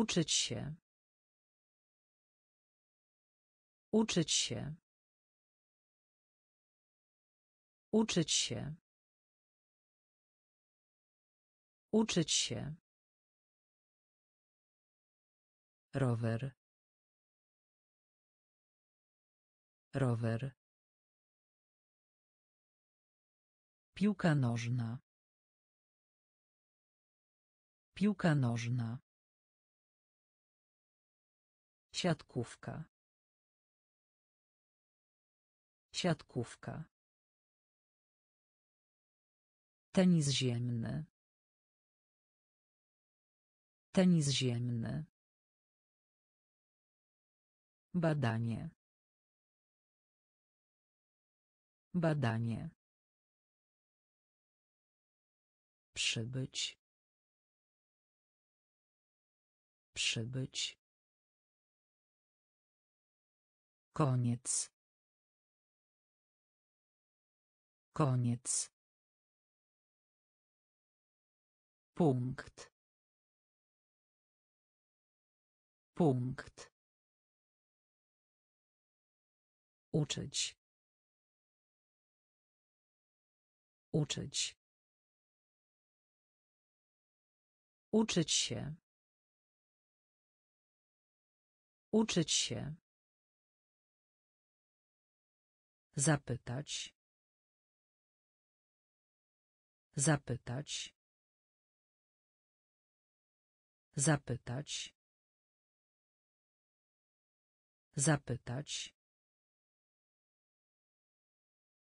Uczyć się. Uczyć się. Uczyć się. Uczyć się. Rower. Rower. Piłka nożna. Piłka nożna. Siatkówka. Siatkówka. Tenis ziemny. Tenis ziemny. Badanie. Badanie. Przybyć. Przybyć. Koniec. Koniec. Punkt. Punkt. Uczyć. Uczyć. Uczyć się. Uczyć się. Zapytać. Zapytać. Zapytać. Zapytać.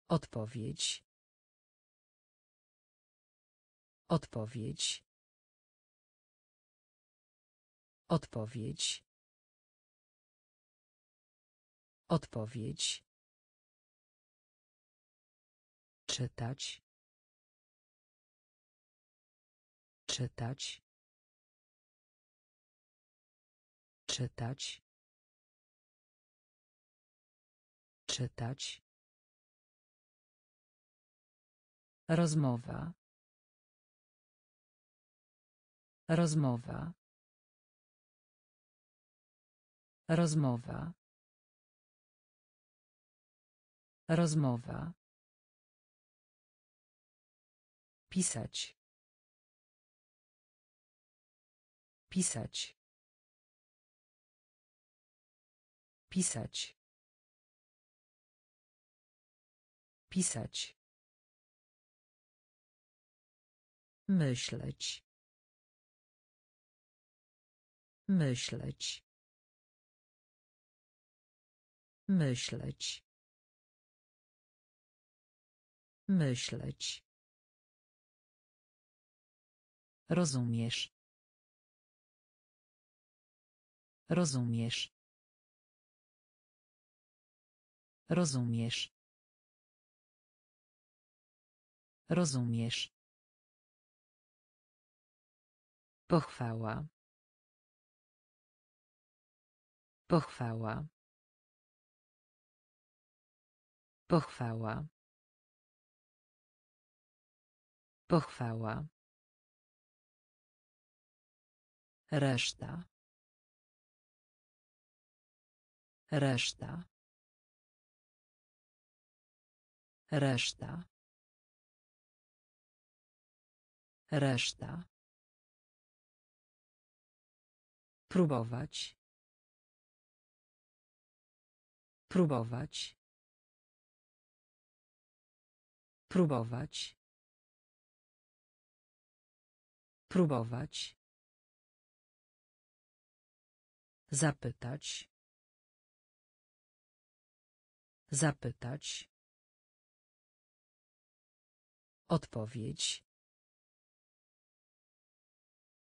Odpowiedź. Odpowiedź. Odpowiedź. Odpowiedź. Czytać. Czytać. Czytać. Czytać. Rozmowa. Rozmowa. Rozmowa. Rozmowa. Pisać. Pisać. Pisać. Pisać. Myśleć. Myśleć. Myśleć. Myśleć. Rozumiesz. Rozumiesz. Rozumiesz. Rozumiesz. Pochwała. Pochwała. Pochwała. Pochwała. Reszta. Reszta. Reszta. Reszta. Próbować. Próbować. Próbować. Próbować. Zapytać. Zapytać. Odpowiedź.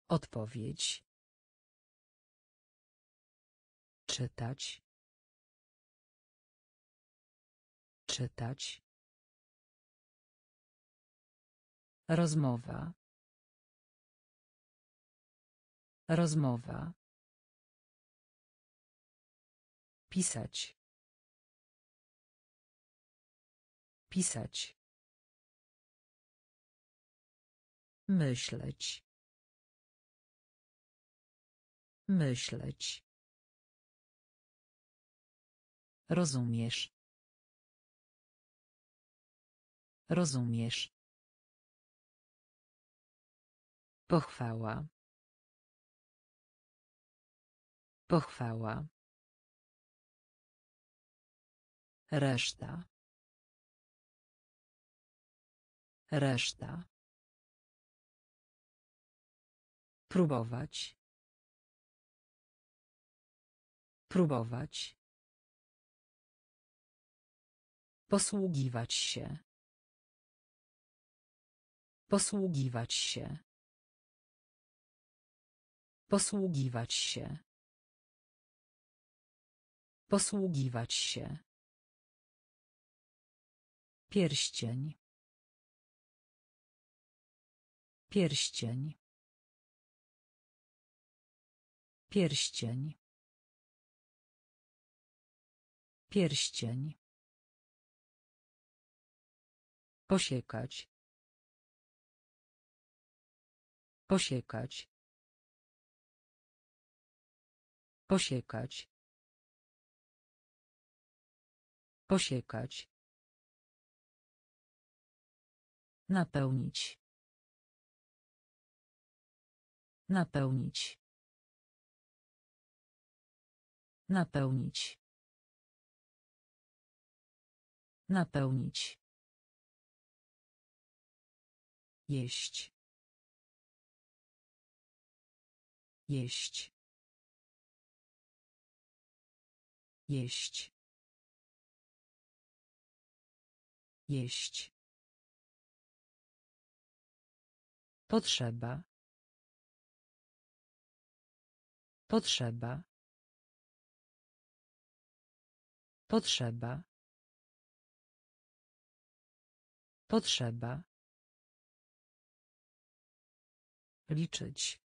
Odpowiedź. Czytać. Czytać. Rozmowa. Rozmowa. Pisać. Pisać. Myśleć. Myśleć. Rozumiesz. Rozumiesz. Pochwała. Pochwała. Reszta. Reszta. Próbować. Próbować. Posługiwać się. Posługiwać się. Posługiwać się. Posługiwać się. Pierścień. Pierścień. Pierścień. Pierścień. Posiekać. Posiekać. Posiekać. Posiekać. Napełnić. Napełnić. Napełnić. Napełnić. Jeść. Jeść. Jeść. Jeść. Potrzeba. Potrzeba. Potrzeba. Potrzeba. Liczyć.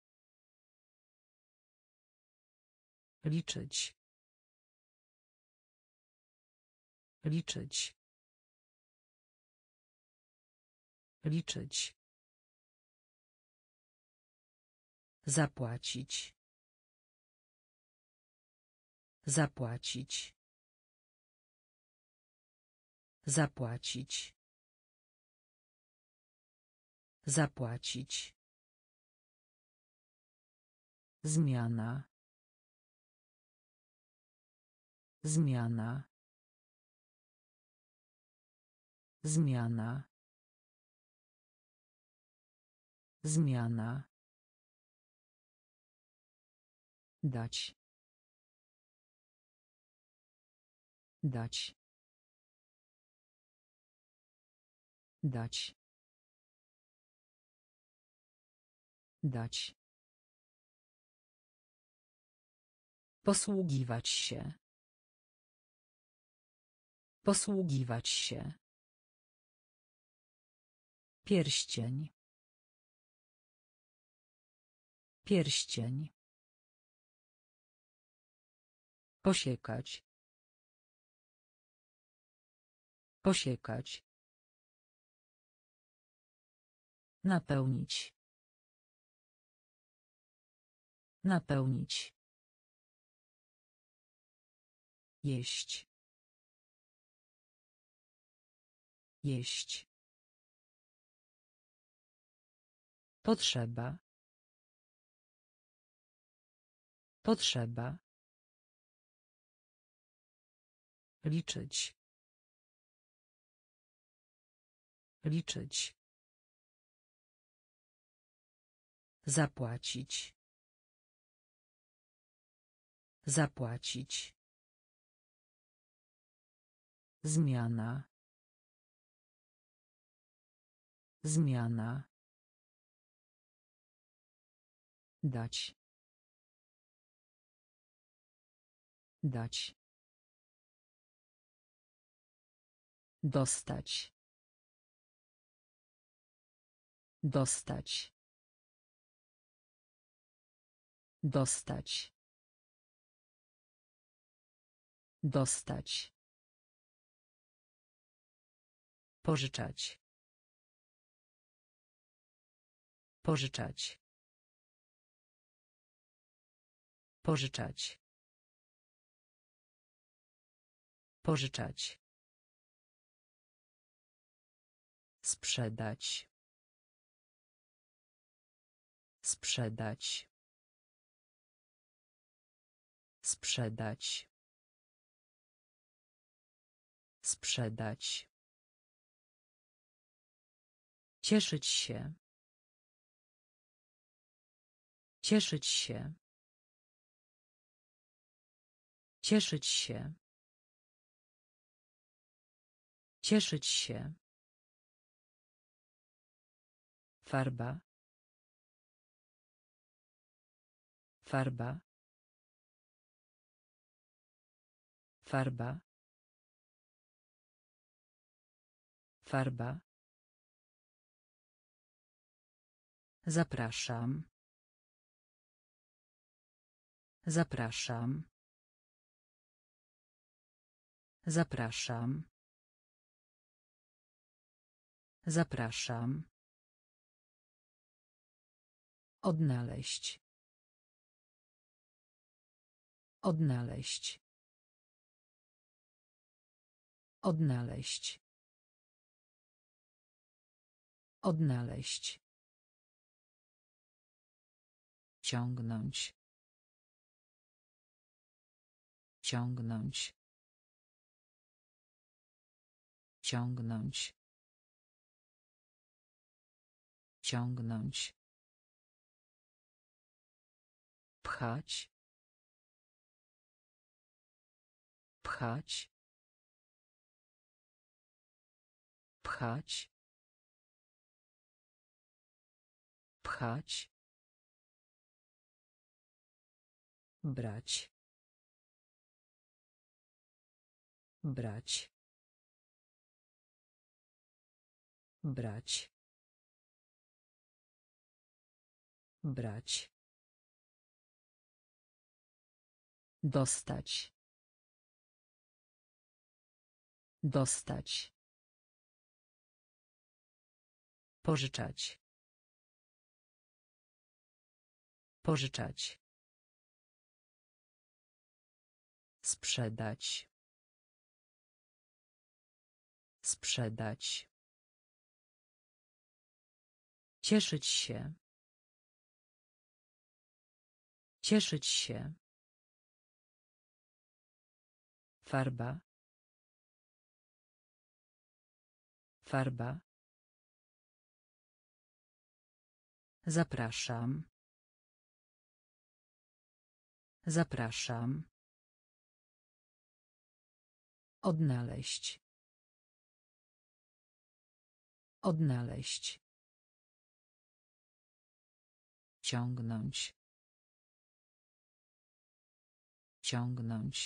Liczyć. Liczyć. Liczyć. Zapłacić. Zapłacić. Zapłacić. Zapłacić. Zmiana. Zmiana. Zmiana. Zmiana. Dać. Dać. Dać. Dać. Posługiwać się. Posługiwać się. Pierścień. Pierścień. Posiekać. Posiekać. Napełnić. Napełnić. Jeść. Jeść. Potrzeba. Potrzeba. Liczyć. Liczyć. Zapłacić. Zapłacić. Zmiana. Zmiana. Dać. Dać. Dostać. Dostać. Dostać. Dostać. Pożyczać. Pożyczać. Pożyczać. Pożyczać. Sprzedać. Sprzedać. Sprzedać. Sprzedać. Cieszyć się. Cieszyć się. Cieszyć się. Cieszyć się. Farba. Farba. Farba. Farba. Zapraszam. Zapraszam. Zapraszam. Zapraszam. Odnaleźć. Odnaleźć. Odnaleźć. Odnaleźć. Ciągnąć. Ciągnąć. Ciągnąć. Ciągnąć. Pchać. Pchać. Pchać. Pchać. Brać. Brać. Brać. Brać. Dostać. Dostać. Pożyczać. Pożyczać. Sprzedać. Sprzedać. Cieszyć się. Cieszyć się. Farba. Farba. Zapraszam. Zapraszam. Odnaleźć. Odnaleźć. Ciągnąć. Ciągnąć.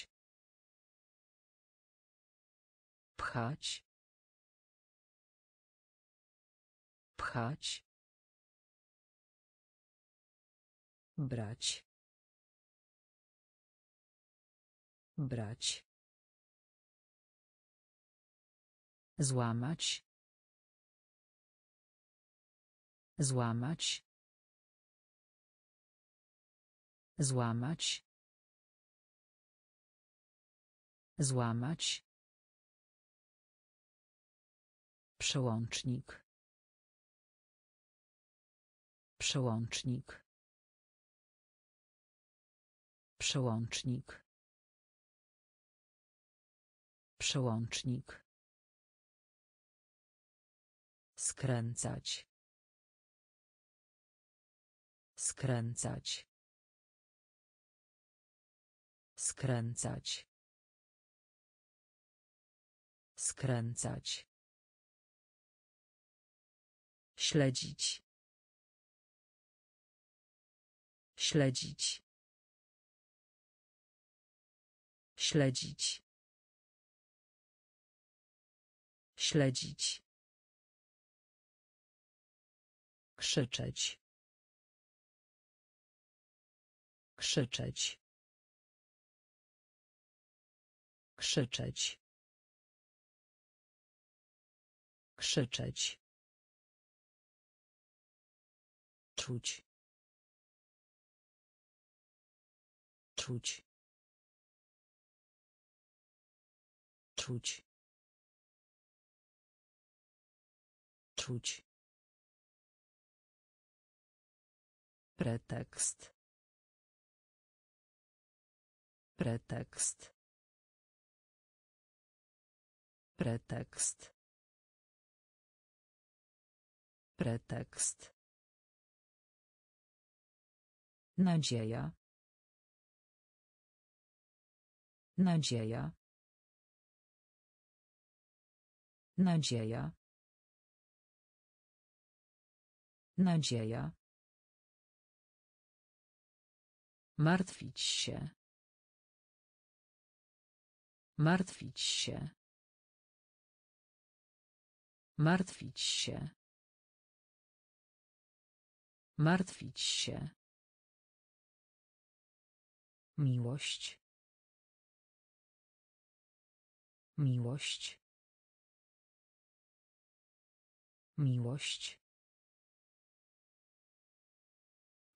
Pchać. Pchać. Brać. Brać. Złamać. Złamać. Złamać. Złamać. Przełącznik. Przełącznik. Przełącznik. Przełącznik. Skręcać. Skręcać. Skręcać. Skręcać. Śledzić. Śledzić. Śledzić. Śledzić. Krzyczeć. Krzyczeć. Krzyczeć. Krzyczeć. Czuć. Czuć. Czuć. Czuć. Pretekst. Pretekst. Pretekst. Pretekst. Nadzieja. Nadzieja. Nadzieja. Nadzieja. Martwić się. Martwić się. Martwić się. Martwić się. Miłość. Miłość. Miłość.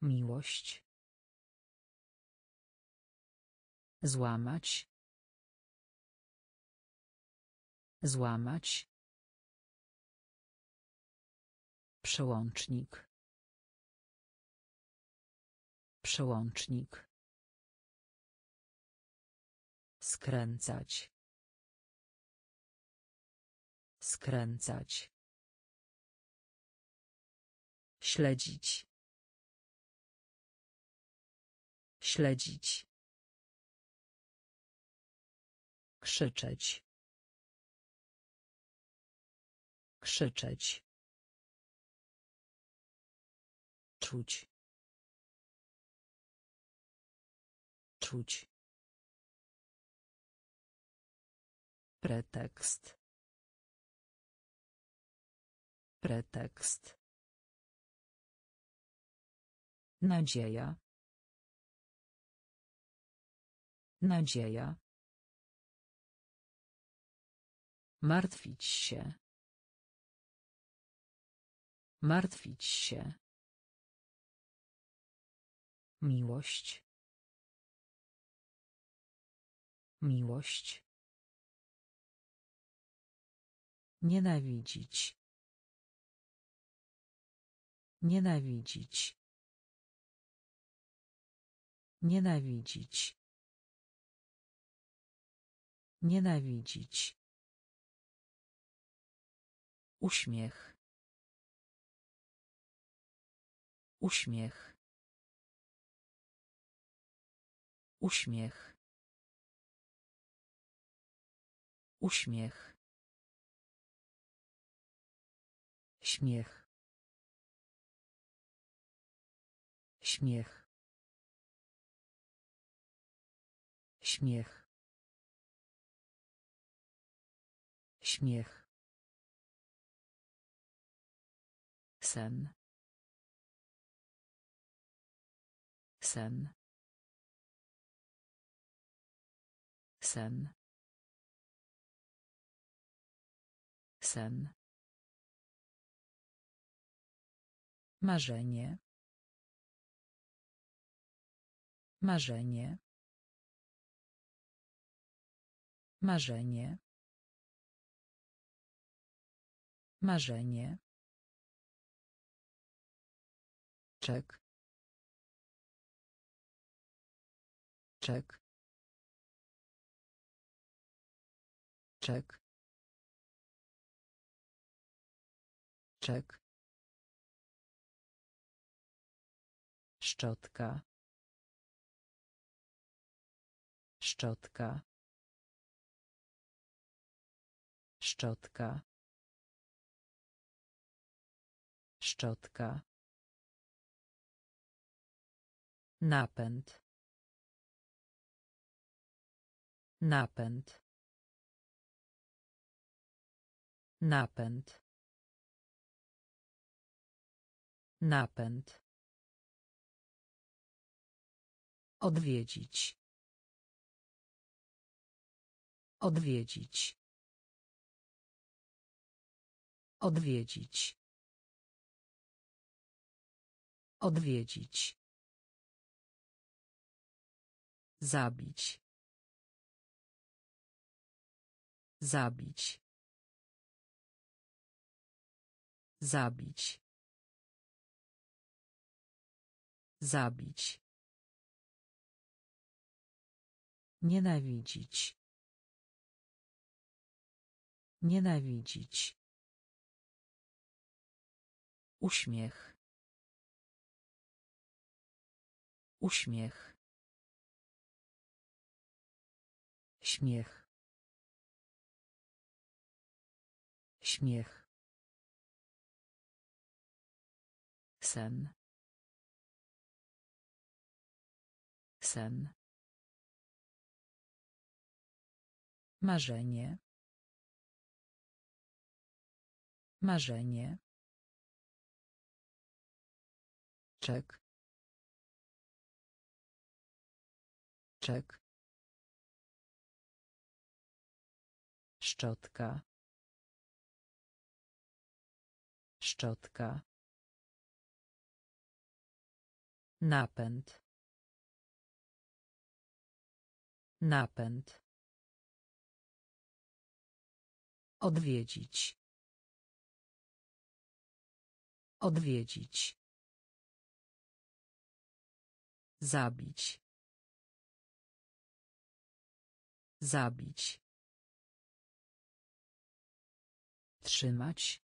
Miłość. Złamać. Złamać. Przełącznik. Przełącznik. Skręcać. Skręcać. Śledzić. Śledzić. Krzyczeć. Krzyczeć. Czuć. Czuć. Pretekst. Pretekst. Nadzieja. Nadzieja. Martwić się. Martwić się. Miłość. Miłość. Nienawidzić. Nienawidzić. Nienawidzić. Nienawidzić. Uśmiech. Uśmiech. Uśmiech. Uśmiech. Śmiech. Śmiech. Śmiech. Śmiech. Sen. Sen. Sen. Sen. Marzenie. Marzenie. Marzenie. Marzenie. Czek. Czek. Czek. Czek. Szczotka. Szczotka. Szczotka. Szczotka. Napęd. Napęd. Napęd. Napęd. Odwiedzić. Odwiedzić. Odwiedzić. Odwiedzić. Zabić. Zabić. Zabić. Zabić. Nienawidzić. Nienawidzić. Uśmiech. Uśmiech. Śmiech. Śmiech. Sen. Sen. Marzenie. Marzenie. Czek. Czek. Szczotka. Szczotka. Napęd. Napęd. Odwiedzić. Odwiedzić. Zabić. Zabić. Trzymać.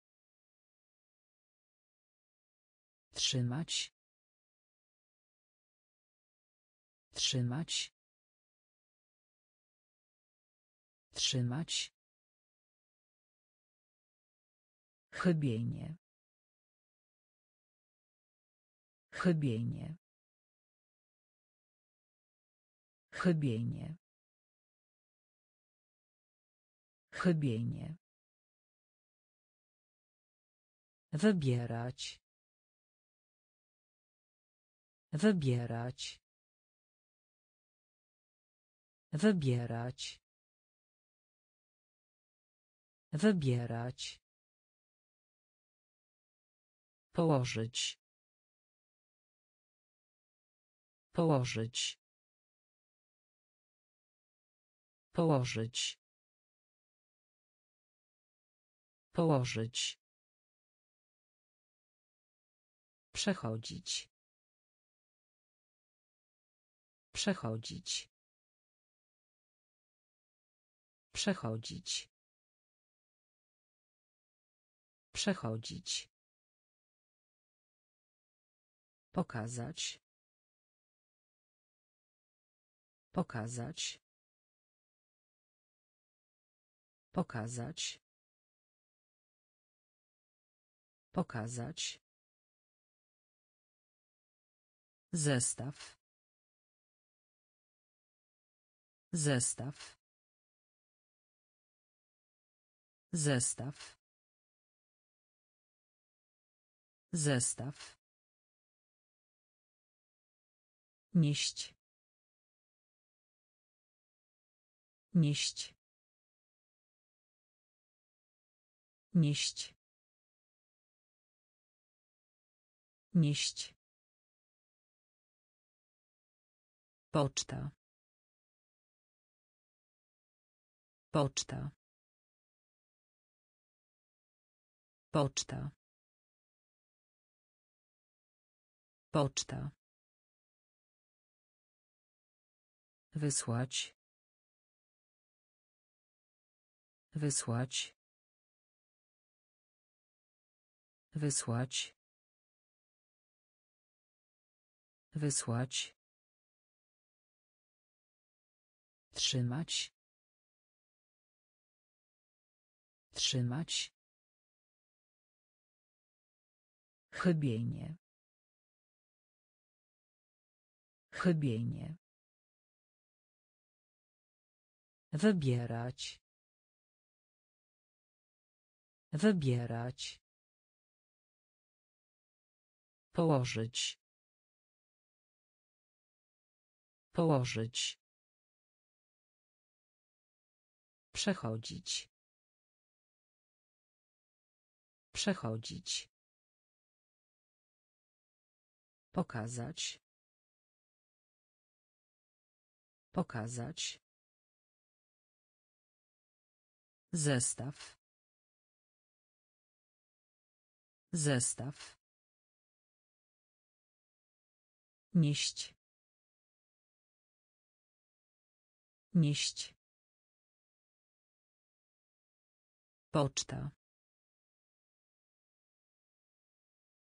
Trzymać. Trzymać. Trzymać. Chybienie. Chybienie. Chybienie. Chybienie. Wybierać. Wybierać. Wybierać. Wybierać. Położyć. Położyć. Położyć. Położyć. Przechodzić. Przechodzić. Przechodzić. Przechodzić. Pokazać. Pokazać. Pokazać. Pokazać. Zestaw. Zestaw. Zestaw. Zestaw. Nieść. Nieść. Nieść. Nieść. Poczta. Poczta. Poczta. Poczta. Wysłać. Wysłać. Wysłać. Wysłać. Trzymać. Trzymać. Chybienie. Chybienie. Wybierać. Wybierać. Położyć. Położyć. Przechodzić. Przechodzić. Pokazać. Pokazać. Zestaw. Zestaw. Nieść. Nieść. Poczta.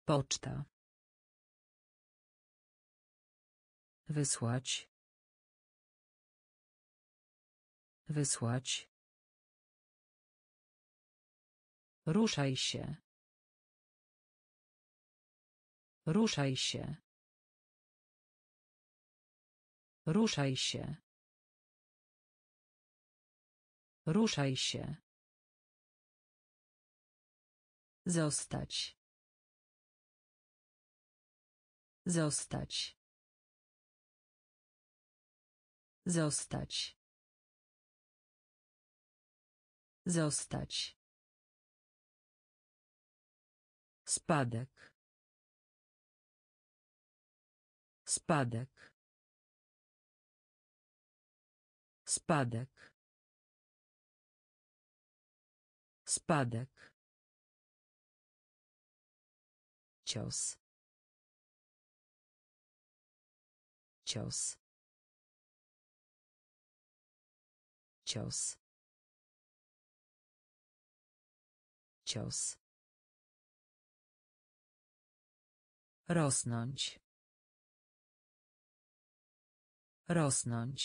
Poczta. Wysłać. Wysłać. Ruszaj się. Ruszaj się. Ruszaj się. Ruszaj się. Zostać. Zostać. Zostać. Zostać. Spadek. Spadek. Spadek. Spadek. Cios. Cios. Cios. Cios. Rosnąć. Rosnąć.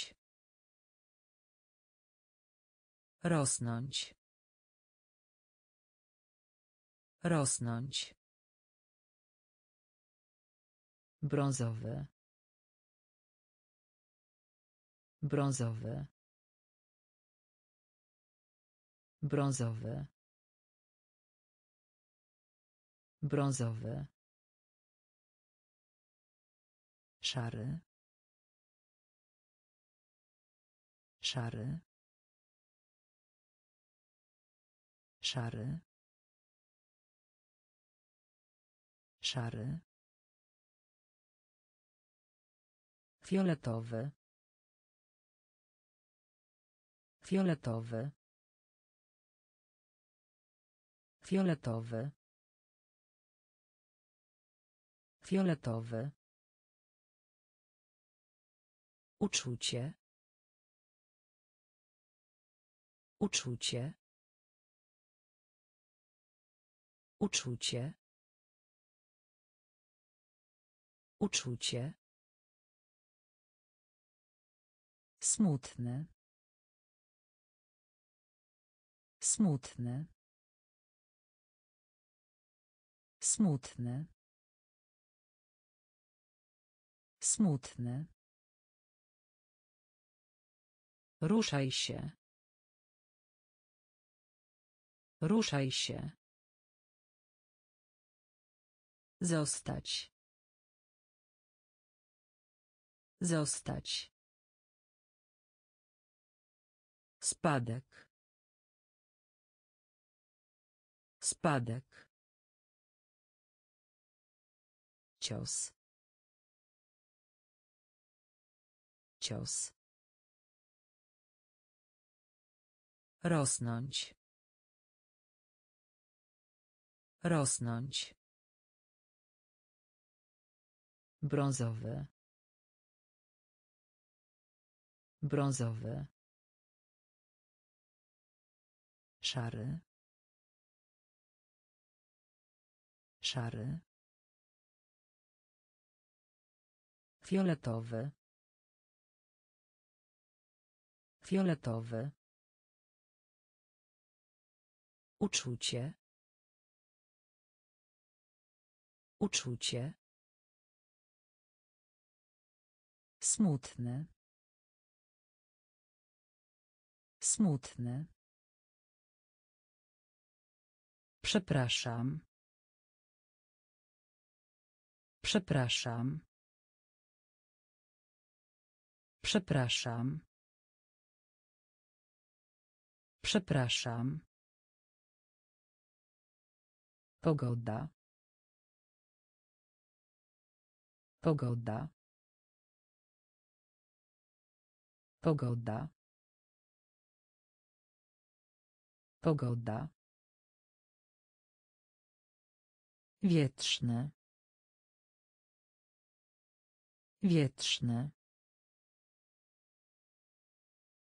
Rosnąć. Rosnąć. Brązowy. Brązowy. Brązowy. Brązowy. Szary. Szary. Szary. Szary. Fioletowy. Fioletowy. Fioletowy. Fioletowy. Uczucie. Uczucie. Uczucie. Uczucie. Smutny. Smutny. Smutny. Smutny. Ruszaj się. Ruszaj się. Zostać. Zostać. Spadek. Spadek. Cios. Cios. Rosnąć. Rosnąć. Brązowy. Brązowy. Szary. Szary. Fioletowy. Fioletowy. Uczucie. Uczucie. Smutny. Smutny. Przepraszam. Przepraszam. Przepraszam. Przepraszam. Pogoda. Pogoda. Pogoda. Pogoda. Wietrzny. Wietrzny.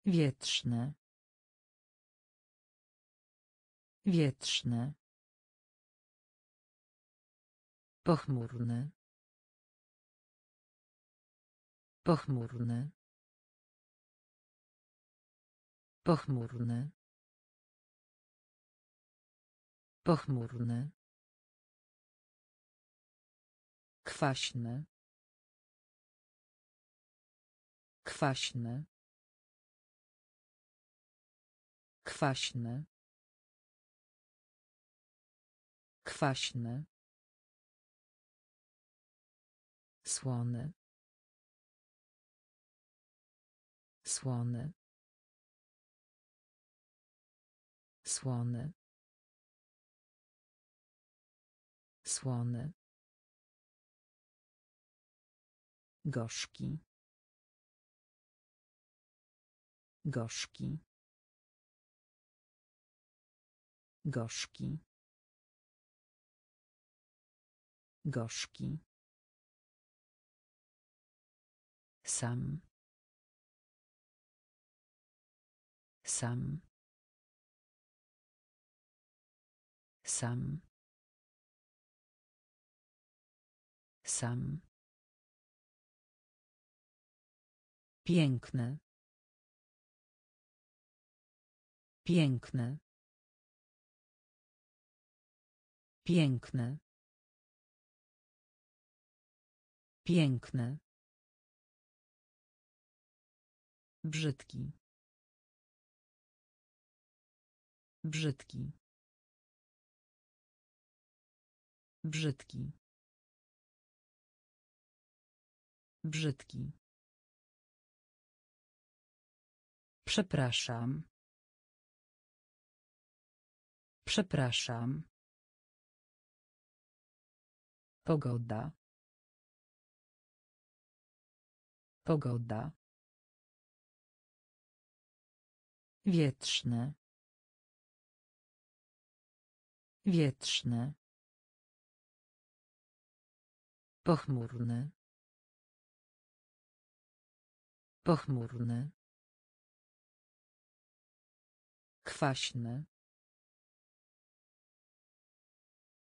Wietrzny. Wietrzny. Pochmurny. Pochmurny. Pochmurny. Pochmurny. Kwaśny. Kwaśny. Kwaśny. Kwaśny. Słony. Słony. Słony. Słony. Gorzki. Gorzki. Gorzki. Gorzki. Sam. Sam. Sam. Sam. Piękny. Piękny. Piękny. Piękny. Brzydki. Brzydki. Brzydki. Brzydki. Przepraszam. Przepraszam. Pogoda. Pogoda. Wietrzny. Wietrzny. Pochmurny. Pochmurny. Kwaśny.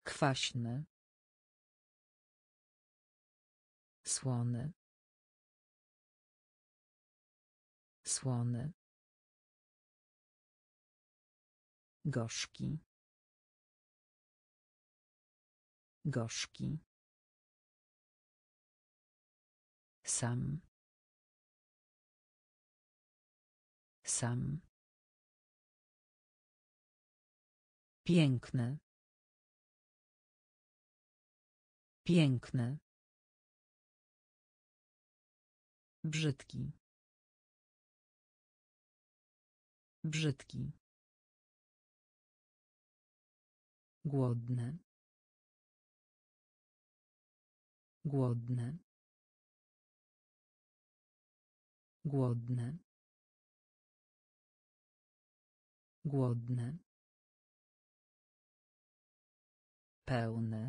Kwaśny. Słony. Słony. Gorzki. Gorzki. Sam. Sam. Piękny. Piękny. Brzydki. Brzydki. Głodny. Głodny. Głodny. Głodny. Pełny.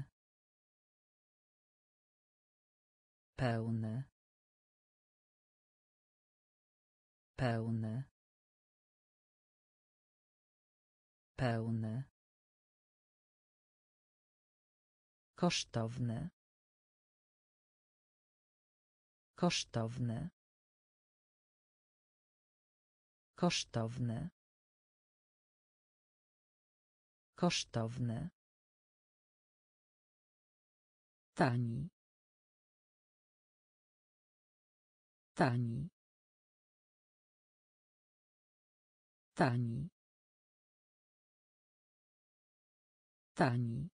Pełny. Pełny. Pełny. Kosztowny. Kosztowny. Kosztowny. Kosztowny. Tani. Tani. Tani. Tani.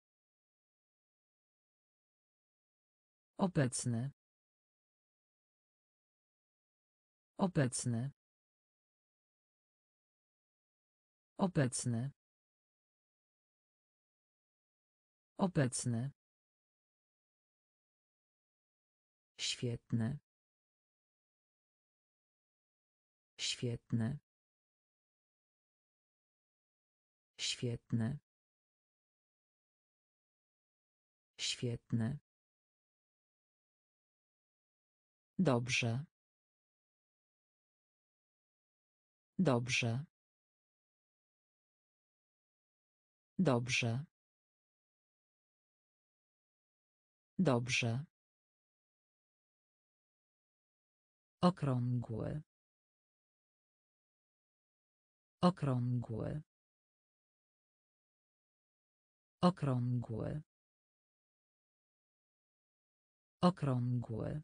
Obecny. Obecny. Obecny. Obecny. Świetny. Świetny. Świetny. Świetny. Dobrze. Dobrze. Dobrze. Dobrze. Okrągły. Okrągły. Okrągły. Okrągły.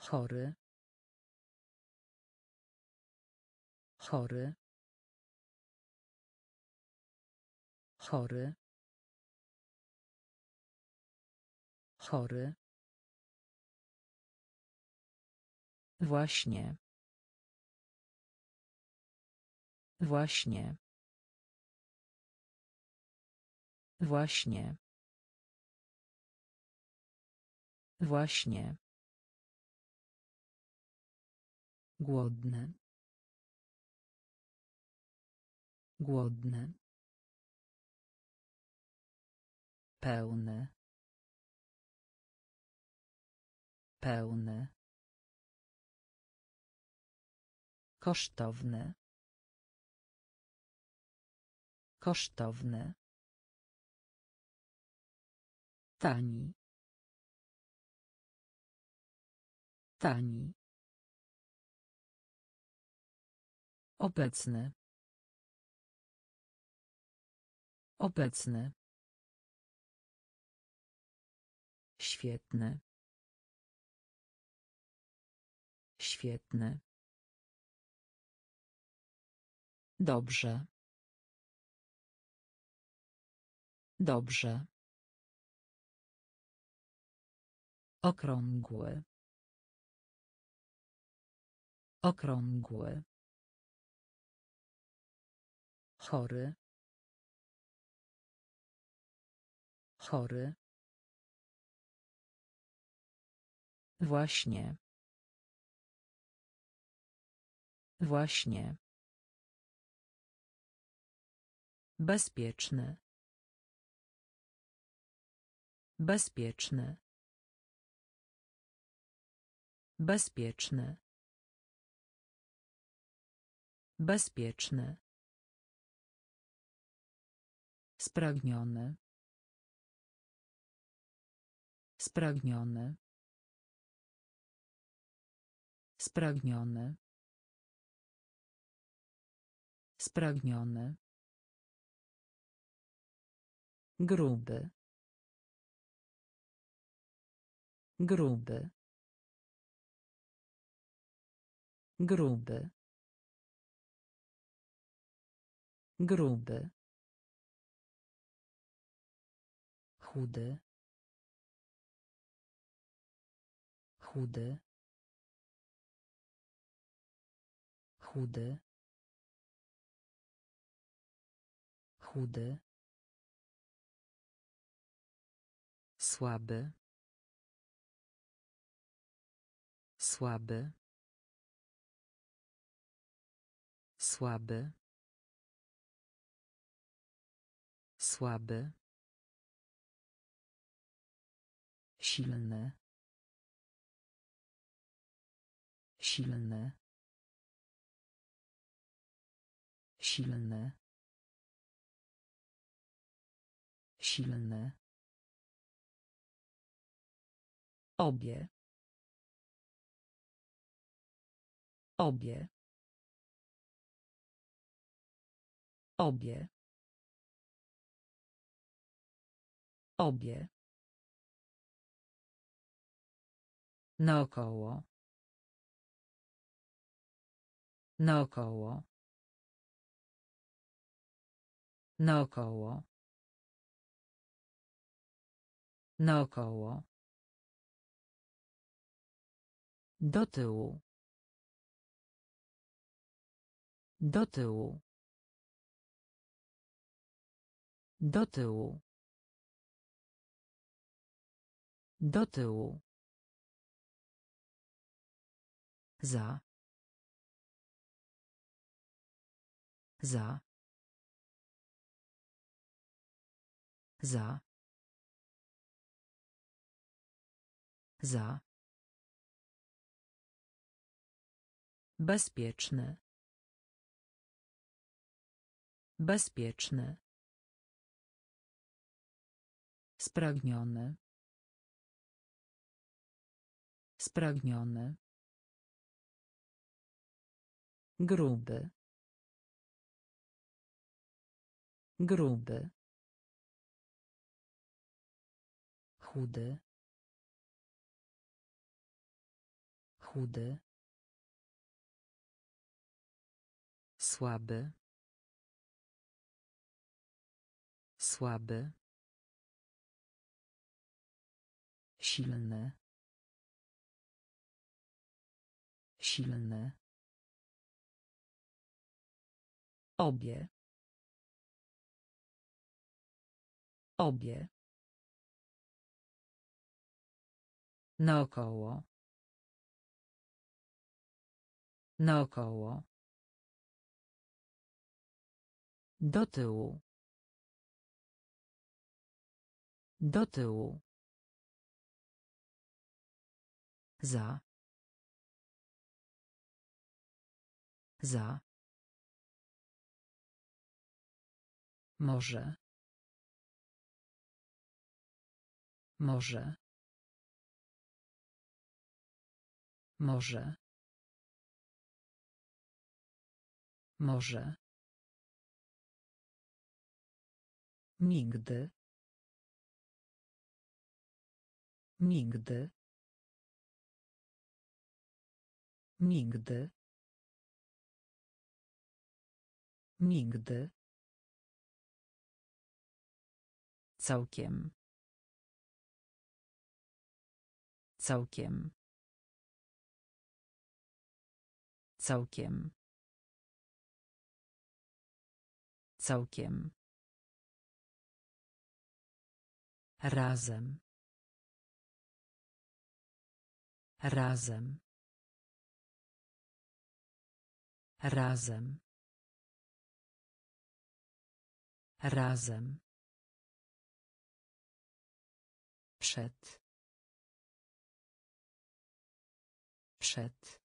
Chory. Chory. Chory. Chory. Właśnie. Właśnie. Właśnie. Właśnie. Głodny. Głodny. Pełny. Pełny. Kosztowny. Kosztowny. Tani. Tani. Obecny. Obecny. Świetny. Świetny. Dobrze. Dobrze. Okrągły. Okrągły. Chory. Chory. Właśnie. Właśnie. Bezpieczny. Bezpieczny. Bezpieczny. Bezpieczny. Spragniony. Spragniony. Spragniony. Spragniony. Gruby. Gruby. Gruby. Gruby. Chudy. Chudy. Chudy. Chudy. Słaby. Słaby. Słaby. Słaby. Silny. Silny. Silny. Silny. Obie. Obie. Obie. Obie. Naokoło. Naokoło. Naokoło. Naokoło. Do tyłu. Do tyłu. Do tyłu. Do tyłu. Za. Za. Za. Za. Bezpieczny. Bezpieczny. Spragniony. Spragniony. Gruby. Gruby. Chudy. Chudy. Słaby. Słaby. Silny. Silny. Obie. Obie. Naokoło. Naokoło. Do tyłu. Do tyłu. Za. Za. Może. Może. Może. Może. Nigdy. Nigdy. Nigdy. Nigdy. Całkiem. Całkiem. Całkiem. Całkiem. Razem. Razem. Razem. Razem. Przed. Przed.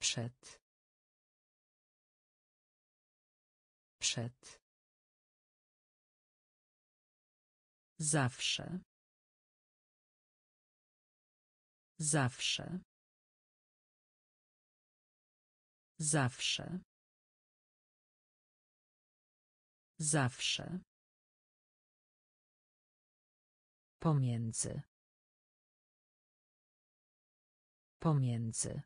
Przed. Przed. Zawsze. Zawsze. Zawsze. Zawsze. Pomiędzy. Pomiędzy.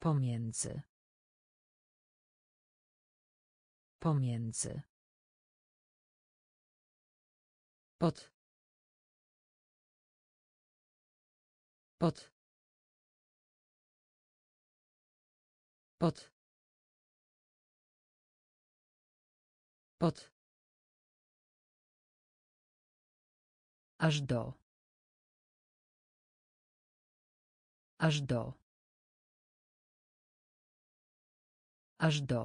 Pomiędzy. Pomiędzy. Pod. Pod. Pod. Pod. Aż do. Aż do. Aż do.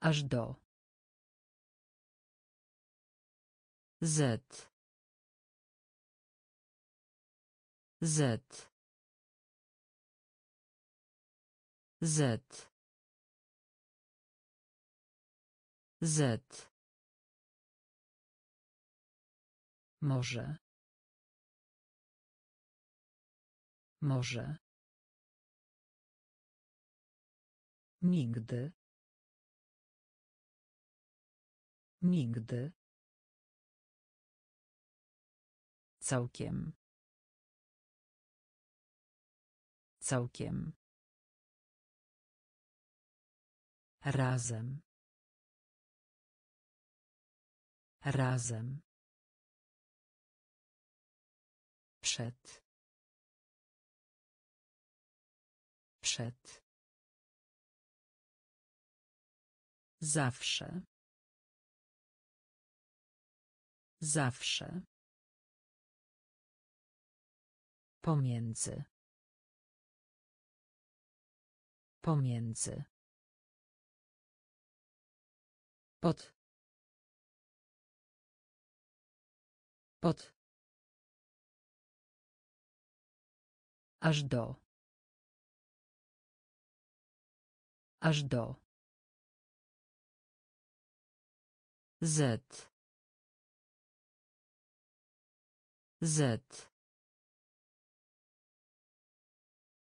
Aż do. Z. Z. Z. Z. Może. Może. Nigdy. Nigdy. Całkiem. Całkiem. Razem. Razem. Przed. Przed. Zawsze. Zawsze. Pomiędzy. Pomiędzy. Pod. Pod. Aż do. Aż do. Z. Z.